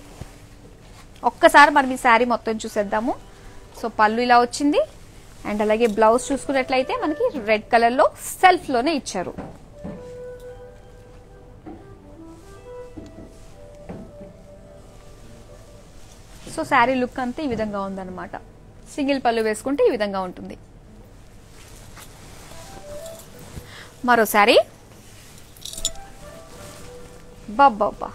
ఒక్కసారి మనం ఈ శారీ మొత్తం చూసేద్దాము. సో పళ్ళు ఇలా వచ్చింది. అండ్ అలాగే బ్లౌజ్ చూసుకున్నట్లయితే మనకి రెడ్ కలర్లో సెల్ఫ్ లోనే ఇచ్చారు. సో శారీ లుక్ అంతా ఈ విధంగా ఉందన్నమాట. సింగిల్ పళ్ళు వేసుకుంటే ఈ విధంగా ఉంటుంది. మరోసారి బాబ్బా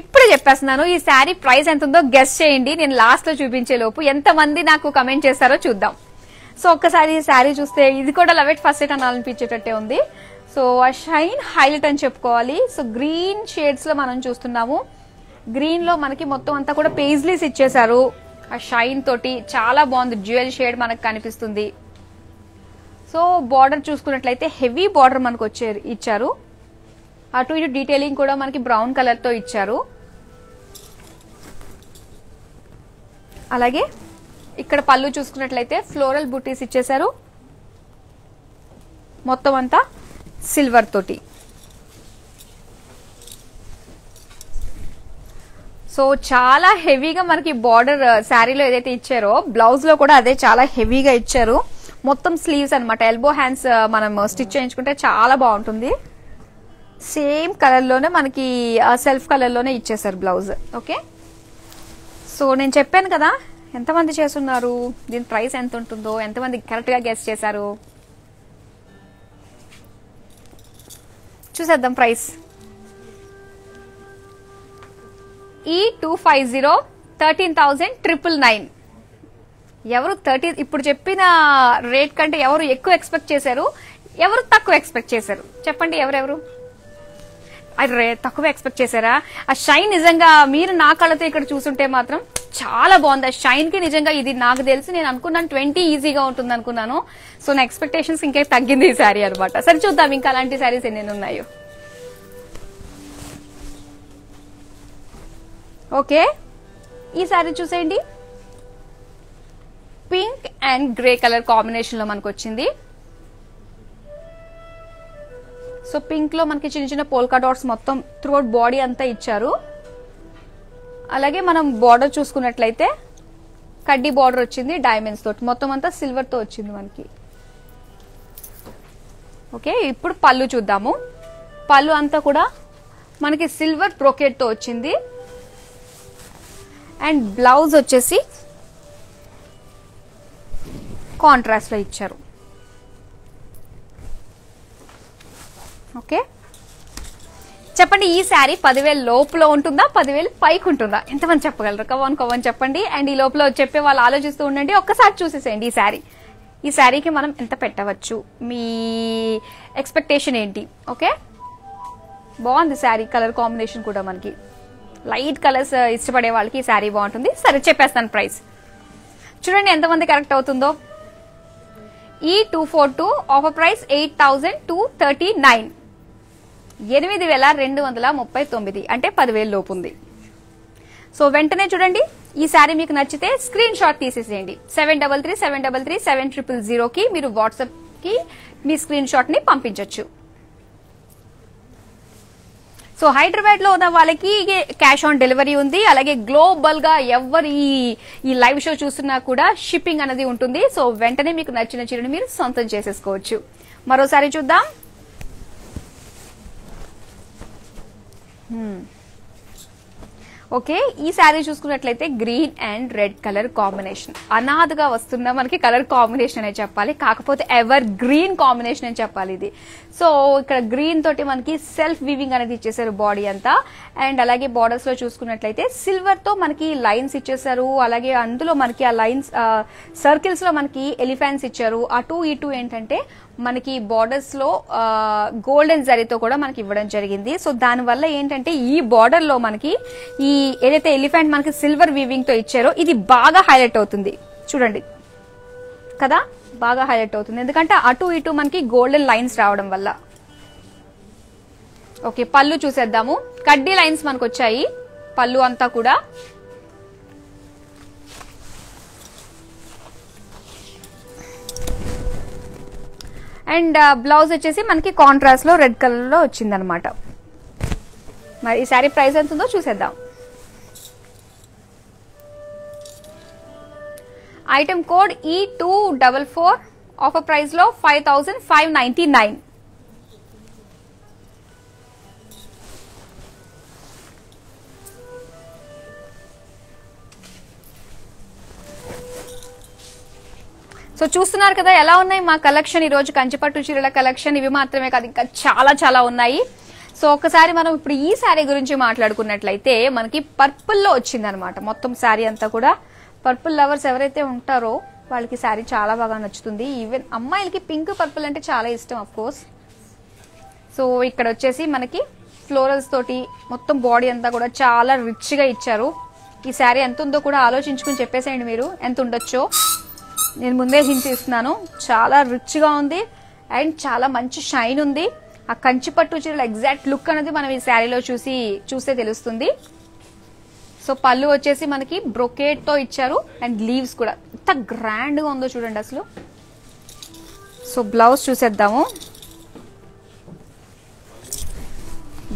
ఇప్పుడు చెప్పేస్తున్నాను ఈ శారీ ప్రైస్ ఎంత ఉందో గెస్ చేయండి. నేను లాస్ట్ లో చూపించే లోపు ఎంతమంది నాకు కమెంట్ చేస్తారో చూద్దాం. సో ఒక్కసారి ఈ శారీ చూస్తే ఇది కూడా లవ్ ఇట్ ఫస్ట్ సెట్ అనిపించేటట్టే ఉంది. సో ఆ షైన్ హైలైట్ అని చెప్పుకోవాలి. సో గ్రీన్ షేడ్స్ లో మనం చూస్తున్నాము. గ్రీన్ లో మనకి మొత్తం అంతా కూడా పేజ్లీస్ ఇచ్చేసారు. ఆ షైన్ తోటి చాలా బాగుంది. జ్యువెల్ షేడ్ మనకు కనిపిస్తుంది. సో బార్డర్ చూసుకున్నట్లయితే హెవీ బార్డర్ మనకు ఇచ్చారు. అటు ఇటు డీటెయిలింగ్ కూడా మనకి బ్రౌన్ కలర్ తో ఇచ్చారు. అలాగే ఇక్కడ పళ్ళు చూసుకున్నట్లయితే ఫ్లోరల్ బూటీస్ ఇచ్చేసారు. మొత్తం అంతా సిల్వర్ తోటి. సో చాలా హెవీగా మనకి బార్డర్ శారీలో ఏదైతే ఇచ్చారో బ్లౌజ్ లో కూడా అదే చాలా హెవీగా ఇచ్చారు. మొత్తం స్లీవ్స్ అనమాట. ఎల్బో హ్యాండ్స్ మనం స్టిచ్ చేయించుకుంటే చాలా బాగుంటుంది. సేమ్ కలర్ లోనే మనకి సెల్ఫ్ కలర్ లోనే ఇచ్చేసారు బ్లౌజ్. ఓకే, సో నేను చెప్పాను కదా ఎంతమంది చేస్తున్నారు, దీని ప్రైస్ ఎంత ఉంటుందో, ఎంతమంది కరెక్ట్ గా గెస్ చేశారు చూసేద్దాం. Price E250 13,999. ఎవరు ఇప్పుడు చెప్పిన రేట్ కంటే ఎవరు ఎక్కువ ఎక్స్పెక్ట్ చేశారు, ఎవరు తక్కువ ఎక్స్పెక్ట్ చేశారు చెప్పండి. ఎవరెవరు అది తక్కువ ఎక్స్పెక్ట్ చేశారా? ఆ షైన్ నిజంగా మీరు నా కళ్ళతో ఇక్కడ చూసుంటే మాత్రం చాలా బాగుంది. ఆ షైన్ కి నిజంగా ఇది నాకు తెలిసి నేను అనుకున్నాను 20 ఈజీగా ఉంటుంది అనుకున్నాను. సో నా ఎక్స్పెక్టేషన్స్ ఇంకా తగ్గింది ఈ శారీ అనమాట. సరే చూద్దాం ఇంకా అలాంటి శారీస్ ఎన్ని ఉన్నాయో. ఓకే, ఈ శారీ చూసేయండి. Pink and grey colour combination లో మనకు వచ్చింది. సో పింక్ లో మనకి చిన్న చిన్న పోల్కా డాట్స్ మొత్తం త్రూఅవుట్ బాడీ అంతా ఇచ్చారు. అలాగే మనం బార్డర్ చూసుకున్నట్లయితే కడ్డీ బార్డర్ వచ్చింది డైమండ్స్ తోటి. మొత్తం అంతా సిల్వర్ తో వచ్చింది మనకి. ఓకే, ఇప్పుడు పళ్ళు చూద్దాము. పళ్ళు అంతా కూడా మనకి సిల్వర్ బ్రోకెట్ తో వచ్చింది. అండ్ బ్లౌజ్ వచ్చేసి కాంట్రాస్ట్ లో ఇచ్చారు. ఓకే, చెప్పండి ఈ శారీ 10,000 లోపల ఉంటుందా 10,000 పైకి ఉంటుందా? ఎంతమంది చెప్పగలరు? కవన్ చెప్పండి. అండ్ ఈ లోపల చెప్పే వాళ్ళు ఆలోచిస్తూ ఉండండి. ఒక్కసారి చూసేసేయండి ఈ శారీ. ఈ శారీకి మనం ఎంత పెట్టవచ్చు, మీ ఎక్స్పెక్టేషన్ ఏంటి? ఓకే, బాగుంది శారీ. కలర్ కాంబినేషన్ కూడా మనకి లైట్ కలర్స్ ఇష్టపడే వాళ్ళకి ఈ శారీ బాగుంటుంది. సరే చెప్పేస్తాను ప్రైస్. చూడండి ఎంతమంది కరెక్ట్ అవుతుందో. E242 offer price 8,239. 8,239 అంటే 10,000 లోపు ఉంది. సో వెంటనే చూడండి, ఈ సారీ మీకు నచ్చితే స్క్రీన్ షాట్ తీసేసేయండి. 7337337000 కి మీరు వాట్సాప్ కి మీ స్క్రీన్ షాట్ ని పంపించవచ్చు. సో హైదరాబాద్ లో ఉన్న వాళ్ళకి క్యాష్ ఆన్ డెలివరీ ఉంది. అలాగే గ్లోబల్ గా ఎవరు ఈ లైవ్ షో చూస్తున్నా కూడా షిప్పింగ్ అనేది ఉంటుంది. సో వెంటనే మీకు నచ్చిన చీరను మీరు సొంతం చేసేసుకోవచ్చు. మరోసారి చూద్దాం. ఓకే, ఈ శారీ చూసుకున్నట్లయితే green and red colour combination అనాథగా వస్తున్న మనకి కలర్ కాంబినేషన్ అని చెప్పాలి, కాకపోతే ఎవర్ గ్రీన్ కాంబినేషన్ అని చెప్పాలి ఇది. సో ఇక్కడ గ్రీన్ తోటి మనకి సెల్ఫ్ వీవింగ్ అనేది ఇచ్చేసారు బాడీ అంతా. అండ్ అలాగే బార్డర్స్ లో చూసుకున్నట్లయితే సిల్వర్ తో మనకి లైన్స్ ఇచ్చేసారు. అలాగే అందులో మనకి ఆ లైన్స్ సర్కిల్స్ లో మనకి ఎలిఫెంట్స్ ఇచ్చారు. అటు ఇటు ఏంటంటే మనకి బార్డర్స్ లో గోల్డెన్ జరీతో కూడా మనకి ఇవ్వడం జరిగింది. సో దానివల్ల ఏంటంటే ఈ బార్డర్ లో మనకి ఈ ఏదైతే ఎలిఫెంట్ మనకి సిల్వర్ వీవింగ్ తో ఇచ్చారో ఇది బాగా హైలైట్ అవుతుంది చూడండి కదా, బాగా హైలైట్ అవుతుంది ఎందుకంటే అటు ఇటు మనకి గోల్డెన్ లైన్స్ రావడం వల్ల. ఓకే, పళ్ళు చూసేద్దాము. కడ్డీ లైన్స్ మనకు వచ్చాయి పళ్ళు అంతా కూడా. అండ్ బ్లౌజ్ వచ్చేసి మనకి కాంట్రాస్ట్ లో రెడ్ కలర్ లో వచ్చిందనమాట. మరి ఈ శారీ ప్రైస్ ఎంత ఉందో చూసేద్దాం. Item code E244 offer price లో 5,599. సో చూస్తున్నారు కదా ఎలా ఉన్నాయి మా కలెక్షన్ ఈ రోజు కంచిపట్టు చీరల కలెక్షన్. ఇవి మాత్రమే కాదు ఇంకా చాలా చాలా ఉన్నాయి. సో ఒకసారి మనం ఇప్పుడు ఈ శారీ గురించి మాట్లాడుకున్నట్లయితే మనకి పర్పుల్ లో వచ్చిందనమాట మొత్తం శారీ అంతా కూడా. పర్పుల్ లవర్స్ ఎవరైతే ఉంటారో వాళ్ళకి శారీ చాలా బాగా నచ్చుతుంది. ఈవెన్ అమ్మాయిలకి పింక్ పర్పుల్ అంటే చాలా ఇష్టం అఫ్ కోర్స్. సో ఇక్కడ వచ్చేసి మనకి ఫ్లోరల్స్ తోటి మొత్తం బాడీ అంతా కూడా చాలా రిచ్ గా ఇచ్చారు. ఈ శారీ ఎంత ఉందో కూడా ఆలోచించుకుని చెప్పేసేయండి మీరు ఎంత ఉండొచ్చో. నేను ముందే హింట్ ఇస్తున్నాను, చాలా రిచ్ గా ఉంది అండ్ చాలా మంచి షైన్ ఉంది. ఆ కంచిపట్టు చీరల ఎగ్జాక్ట్ లుక్ అనేది మనం ఈ శారీలో చూస్తే తెలుస్తుంది. సో పళ్ళు వచ్చేసి మనకి బ్రొకేట్ తో ఇచ్చారు అండ్ లీవ్స్ కూడా ఎంత గ్రాండ్ గా ఉందో చూడండి అసలు. సో బ్లౌజ్ చూసేద్దాము.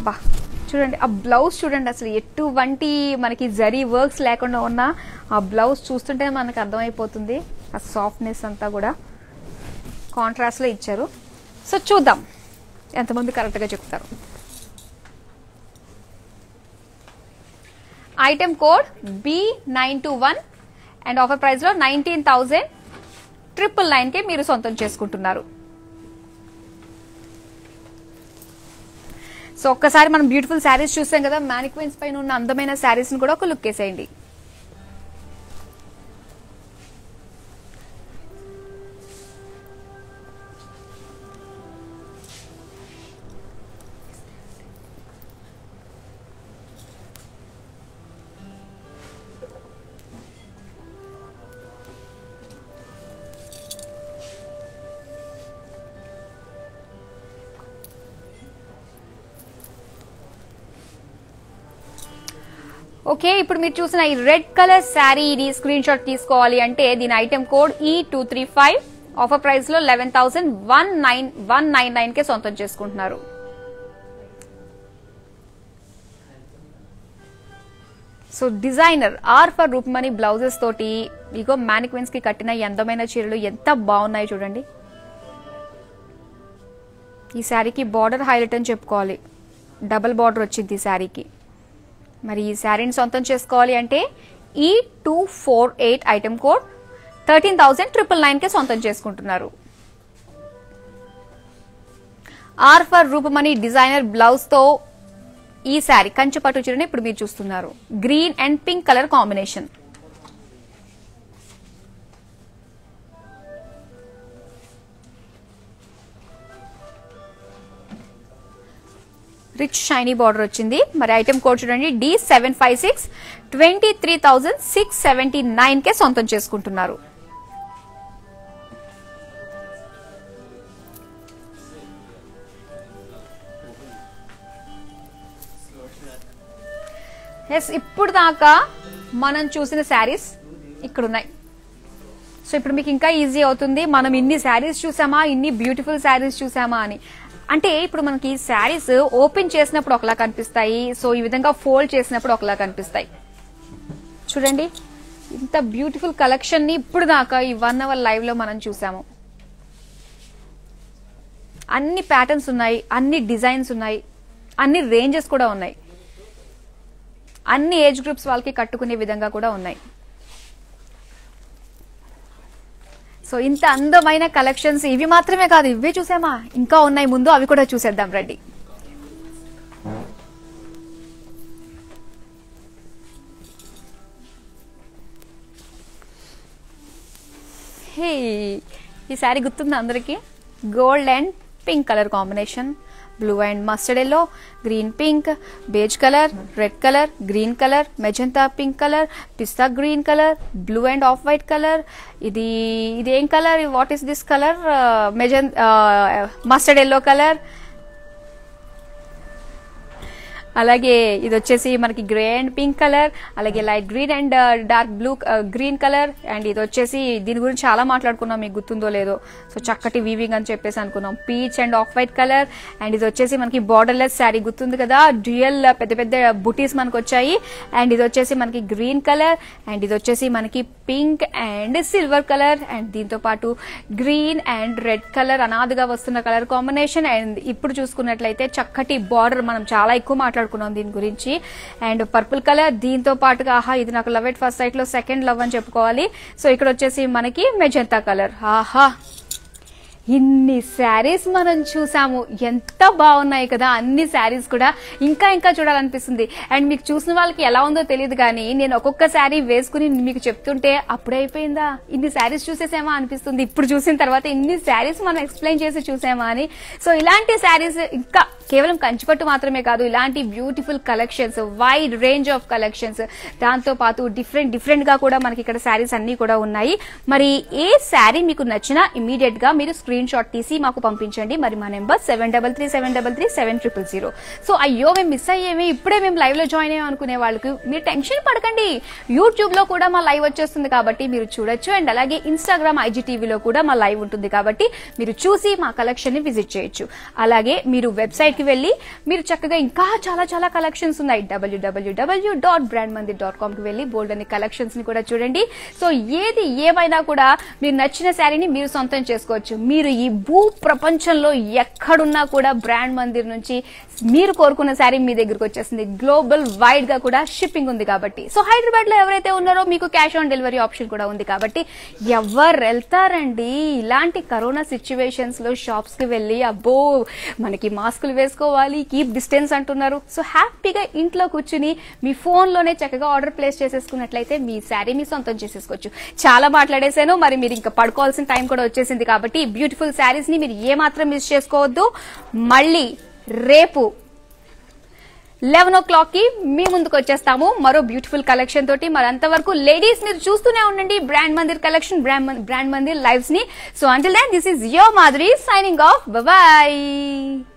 బా చూడండి ఆ బ్లౌజ్ చూడండి అసలు ఎటువంటి మనకి జరీ వర్క్స్ లేకుండా ఉన్న ఆ బ్లౌజ్ చూస్తుంటే మనకు అర్థమైపోతుంది ఆ సాఫ్ట్నెస్ అంతా కూడా కాంట్రాస్ట్లో ఇచ్చారు. సో చూద్దాం ఎంతమంది కరెక్ట్గా చెప్తారు. Item code B921 and offer ప్రైస్లో 19,999కి మీరు సొంతం చేసుకుంటున్నారు. సో ఒక్కసారి మనం బ్యూటిఫుల్ శారీస్ చూసాం కదా, మ్యానిక్వెన్స్ పైన ఉన్న అందమైన శారీస్ని కూడా ఒక లుక్ వేసేయండి. ఓకే, ఇప్పుడు మీరు చూసిన ఈ రెడ్ కలర్ శారీని స్క్రీన్ షాట్ తీసుకోవాలి అంటే దీని item code E235 offer price లో 11,199 కే సొంతం చేసుకుంటున్నారు. So designer R for Rupamani blouses తోటి ఇగో మ్యానిక్వెన్స్ కి కట్టిన అందమైన చీరలు ఎంత బాగున్నాయి చూడండి. ఈ శారీకి బార్డర్ హైలైట్ అని చెప్పుకోవాలి, డబుల్ బార్డర్ వచ్చింది ఈ శారీకి. మరి ఈ శారీని సొంతం చేసుకోవాలి అంటే E248 ఐటమ్ కోడ్ 13,999కే సొంతం చేసుకుంటున్నారు. R for Rupamani designer blouse తో ఈ శారీ కంచిపట్టు చీరని ఇప్పుడు మీరు చూస్తున్నారు. Green and pink colour combination. Rich shiny border వచ్చింది. మరి ఐటమ్ కోడ్ చూడండి D756 23,679 కే సొంతం చేసుకుంటున్నారు. ఎస్ ఇప్పుడు దాకా మనం చూసిన సారీస్ ఇక్కడ ఉన్నాయి. సో ఇప్పుడు మీకు ఇంకా ఈజీ అవుతుంది, మనం ఇన్ని సారీస్ చూసామా, ఇన్ని బ్యూటిఫుల్ సారీస్ చూసామా అని. అంటే ఇప్పుడు మనకి ఈ సారీస్ ఓపెన్ చేసినప్పుడు ఒకలా కనిపిస్తాయి, సో ఈ విధంగా ఫోల్డ్ చేసినప్పుడు ఒకలా కనిపిస్తాయి. చూడండి ఇంత బ్యూటిఫుల్ కలెక్షన్ ని ఇప్పుడు దాకా ఈ 1 అవర్ లైవ్ లో మనం చూసాము. అన్ని ప్యాటర్న్స్ ఉన్నాయి, అన్ని డిజైన్స్ ఉన్నాయి, అన్ని రేంజెస్ కూడా ఉన్నాయి, అన్ని ఏజ్ గ్రూప్స్ వాళ్ళకి కట్టుకునే విధంగా కూడా ఉన్నాయి. సో ఇంత అందమైన కలెక్షన్స్ ఇవి మాత్రమే కాదు, ఇవే చూసామా, ఇంకా ఉన్నాయి ముందు, అవి కూడా చూసేద్దాం రండి. హే ఈ సారీ గుర్తుందా అందరికి? Gold and pink colour combination, blue and mustard yellow, green pink, beige colour, red colour, green colour, magenta pink colour, pista green colour, blue and off white colour. ఇదేం colour, what is this colour? Mustard yellow colour. అలాగే ఇది వచ్చేసి మనకి grey and pink colour, అలాగే light green and dark blue green colour. And ఇది వచ్చేసి దీని గురించి చాలా మాట్లాడుకున్నాం, మీకు గుర్తుందో లేదో. సో చక్కటి వీవింగ్ అని చెప్పేసి అనుకున్నాం. Peach and off white colour. And ఇది వచ్చేసి మనకి బార్డర్లెస్ శారీ, గుర్తుంది కదా, డ్యూయల్ పెద్ద పెద్ద బుటీస్ మనకు వచ్చాయి. అండ్ ఇది వచ్చేసి మనకి గ్రీన్ కలర్, అండ్ ఇది వచ్చేసి మనకి pink and silver colour, and దీంతో పాటు గ్రీన్ అండ్ రెడ్ కలర్ అనాదిగా వస్తున్న కలర్ కాంబినేషన్. అండ్ ఇప్పుడు చూసుకున్నట్లయితే చక్కటి బార్డర్, మనం చాలా ఎక్కువ మాట్లాడుకున్నాం దీని గురించి. అండ్ పర్పుల్ కలర్, దీంతో పాటుగా ఆహా ఇది నాకు లవ్ ఎట్ ఫస్ట్ సైట్ లో సెకండ్ లవ్ అని చెప్పుకోవాలి. సో ఇక్కడ వచ్చేసి మనకి మెజంతా కలర్. ఆహా ఇన్ని శారీస్ మనం చూసాము, ఎంత బాగున్నాయి కదా అన్ని శారీస్ కూడా, ఇంకా ఇంకా చూడాలనిపిస్తుంది. అండ్ మీకు చూసిన వాళ్ళకి ఎలా ఉందో తెలియదు కానీ నేను ఒక్కొక్క శారీ వేసుకుని మీకు చెప్తుంటే అప్పుడే అయిపోయిందా, ఇన్ని శారీస్ చూసేసామా అనిపిస్తుంది. ఇప్పుడు చూసిన తర్వాత ఇన్ని శారీస్ మనం ఎక్స్ప్లెయిన్ చేసి చూసామా అని. సో ఇలాంటి శారీస్ ఇంకా కేవలం కంచిపట్టు మాత్రమే కాదు, ఇలాంటి beautiful collections, wide range of collections, దాంతో పాటు డిఫరెంట్ గా కూడా మనకి ఇక్కడ శారీస్ అన్ని కూడా ఉన్నాయి. మరి ఏ శారీ మీకు నచ్చినా ఇమీడియట్ గా మీరు స్క్రీన్ షాట్ తీసి మాకు పంపించండి. మరి మా నెంబర్ 7337337000. సో అయ్యో మేము మిస్ అయ్యేమే, ఇప్పుడే మేము లైవ్ లో జాయిన్ అయ్యాం అనుకునే వాళ్ళకి మీరు టెన్షన్ పడకండి, యూట్యూబ్ లో కూడా మా లైవ్ వచ్చేస్తుంది కాబట్టి మీరు చూడొచ్చు. అండ్ అలాగే ఇన్స్టాగ్రామ్, IGTVలో కూడా మా లైవ్ ఉంటుంది కాబట్టి మీరు చూసి మా కలెక్షన్ ని విజిట్ చేయొచ్చు. అలాగే మీరు వెబ్సైట్ కి వెళ్ళి మీరు చక్కగా ఇంకా చాలా చాలా కలెక్షన్స్ ఉన్నాయి, www.brandmandir.com కి వెళ్ళి బోల్డ్ అనే కలెక్షన్స్ ని కూడా చూడండి. సో ఏది ఏమైనా కూడా మీరు నచ్చిన శారీని మీరు సొంతం చేసుకోవచ్చు. మీరు ఈ భూ ప్రపంచంలో ఎక్కడున్నా కూడా బ్రాండ్ మందిర్ నుంచి మీరు కోరుకున్న శారీ మీ దగ్గరకు వచ్చేసింది. గ్లోబల్ వైడ్ గా కూడా షిప్పింగ్ ఉంది కాబట్టి, సో హైదరాబాద్ లో ఎవరైతే ఉన్నారో మీకు క్యాష్ ఆన్ డెలివరీ ఆప్షన్ కూడా ఉంది కాబట్టి ఎవరు వెళ్తారండి ఇలాంటి కరోనా సిచ్యువేషన్స్ లో షాప్స్ కి వెళ్ళి? అబ్బో మనకి మాస్కులు వేసుకోవాలి, కీప్ డిస్టెన్స్ అంటున్నారు. సో హ్యాపీగా ఇంట్లో కూర్చుని మీ ఫోన్ లోనే చక్కగా ఆర్డర్ ప్లేస్ చేసేసుకున్నట్లయితే మీ శారీ మీ సొంతం చేసేసుకోవచ్చు. చాలా మాట్లాడేశాను, మరి మీరు ఇంకా పడుకోవాల్సిన టైం కూడా వచ్చేసింది కాబట్టి బ్యూటిఫుల్ శారీస్ ని మీరు ఏమాత్రం మిస్ చేసుకోవద్దు. మళ్ళీ రేపు 11 o'clock కి మీ ముందుకు వచ్చేస్తాము మరో బ్యూటిఫుల్ కలెక్షన్ తోటి. మరి అంతవరకు లేడీస్ మీరు చూస్తూనే ఉండండి brand Mandir collection, brand Mandir lives ని. So until then this is your Madhuri signing off. Bye.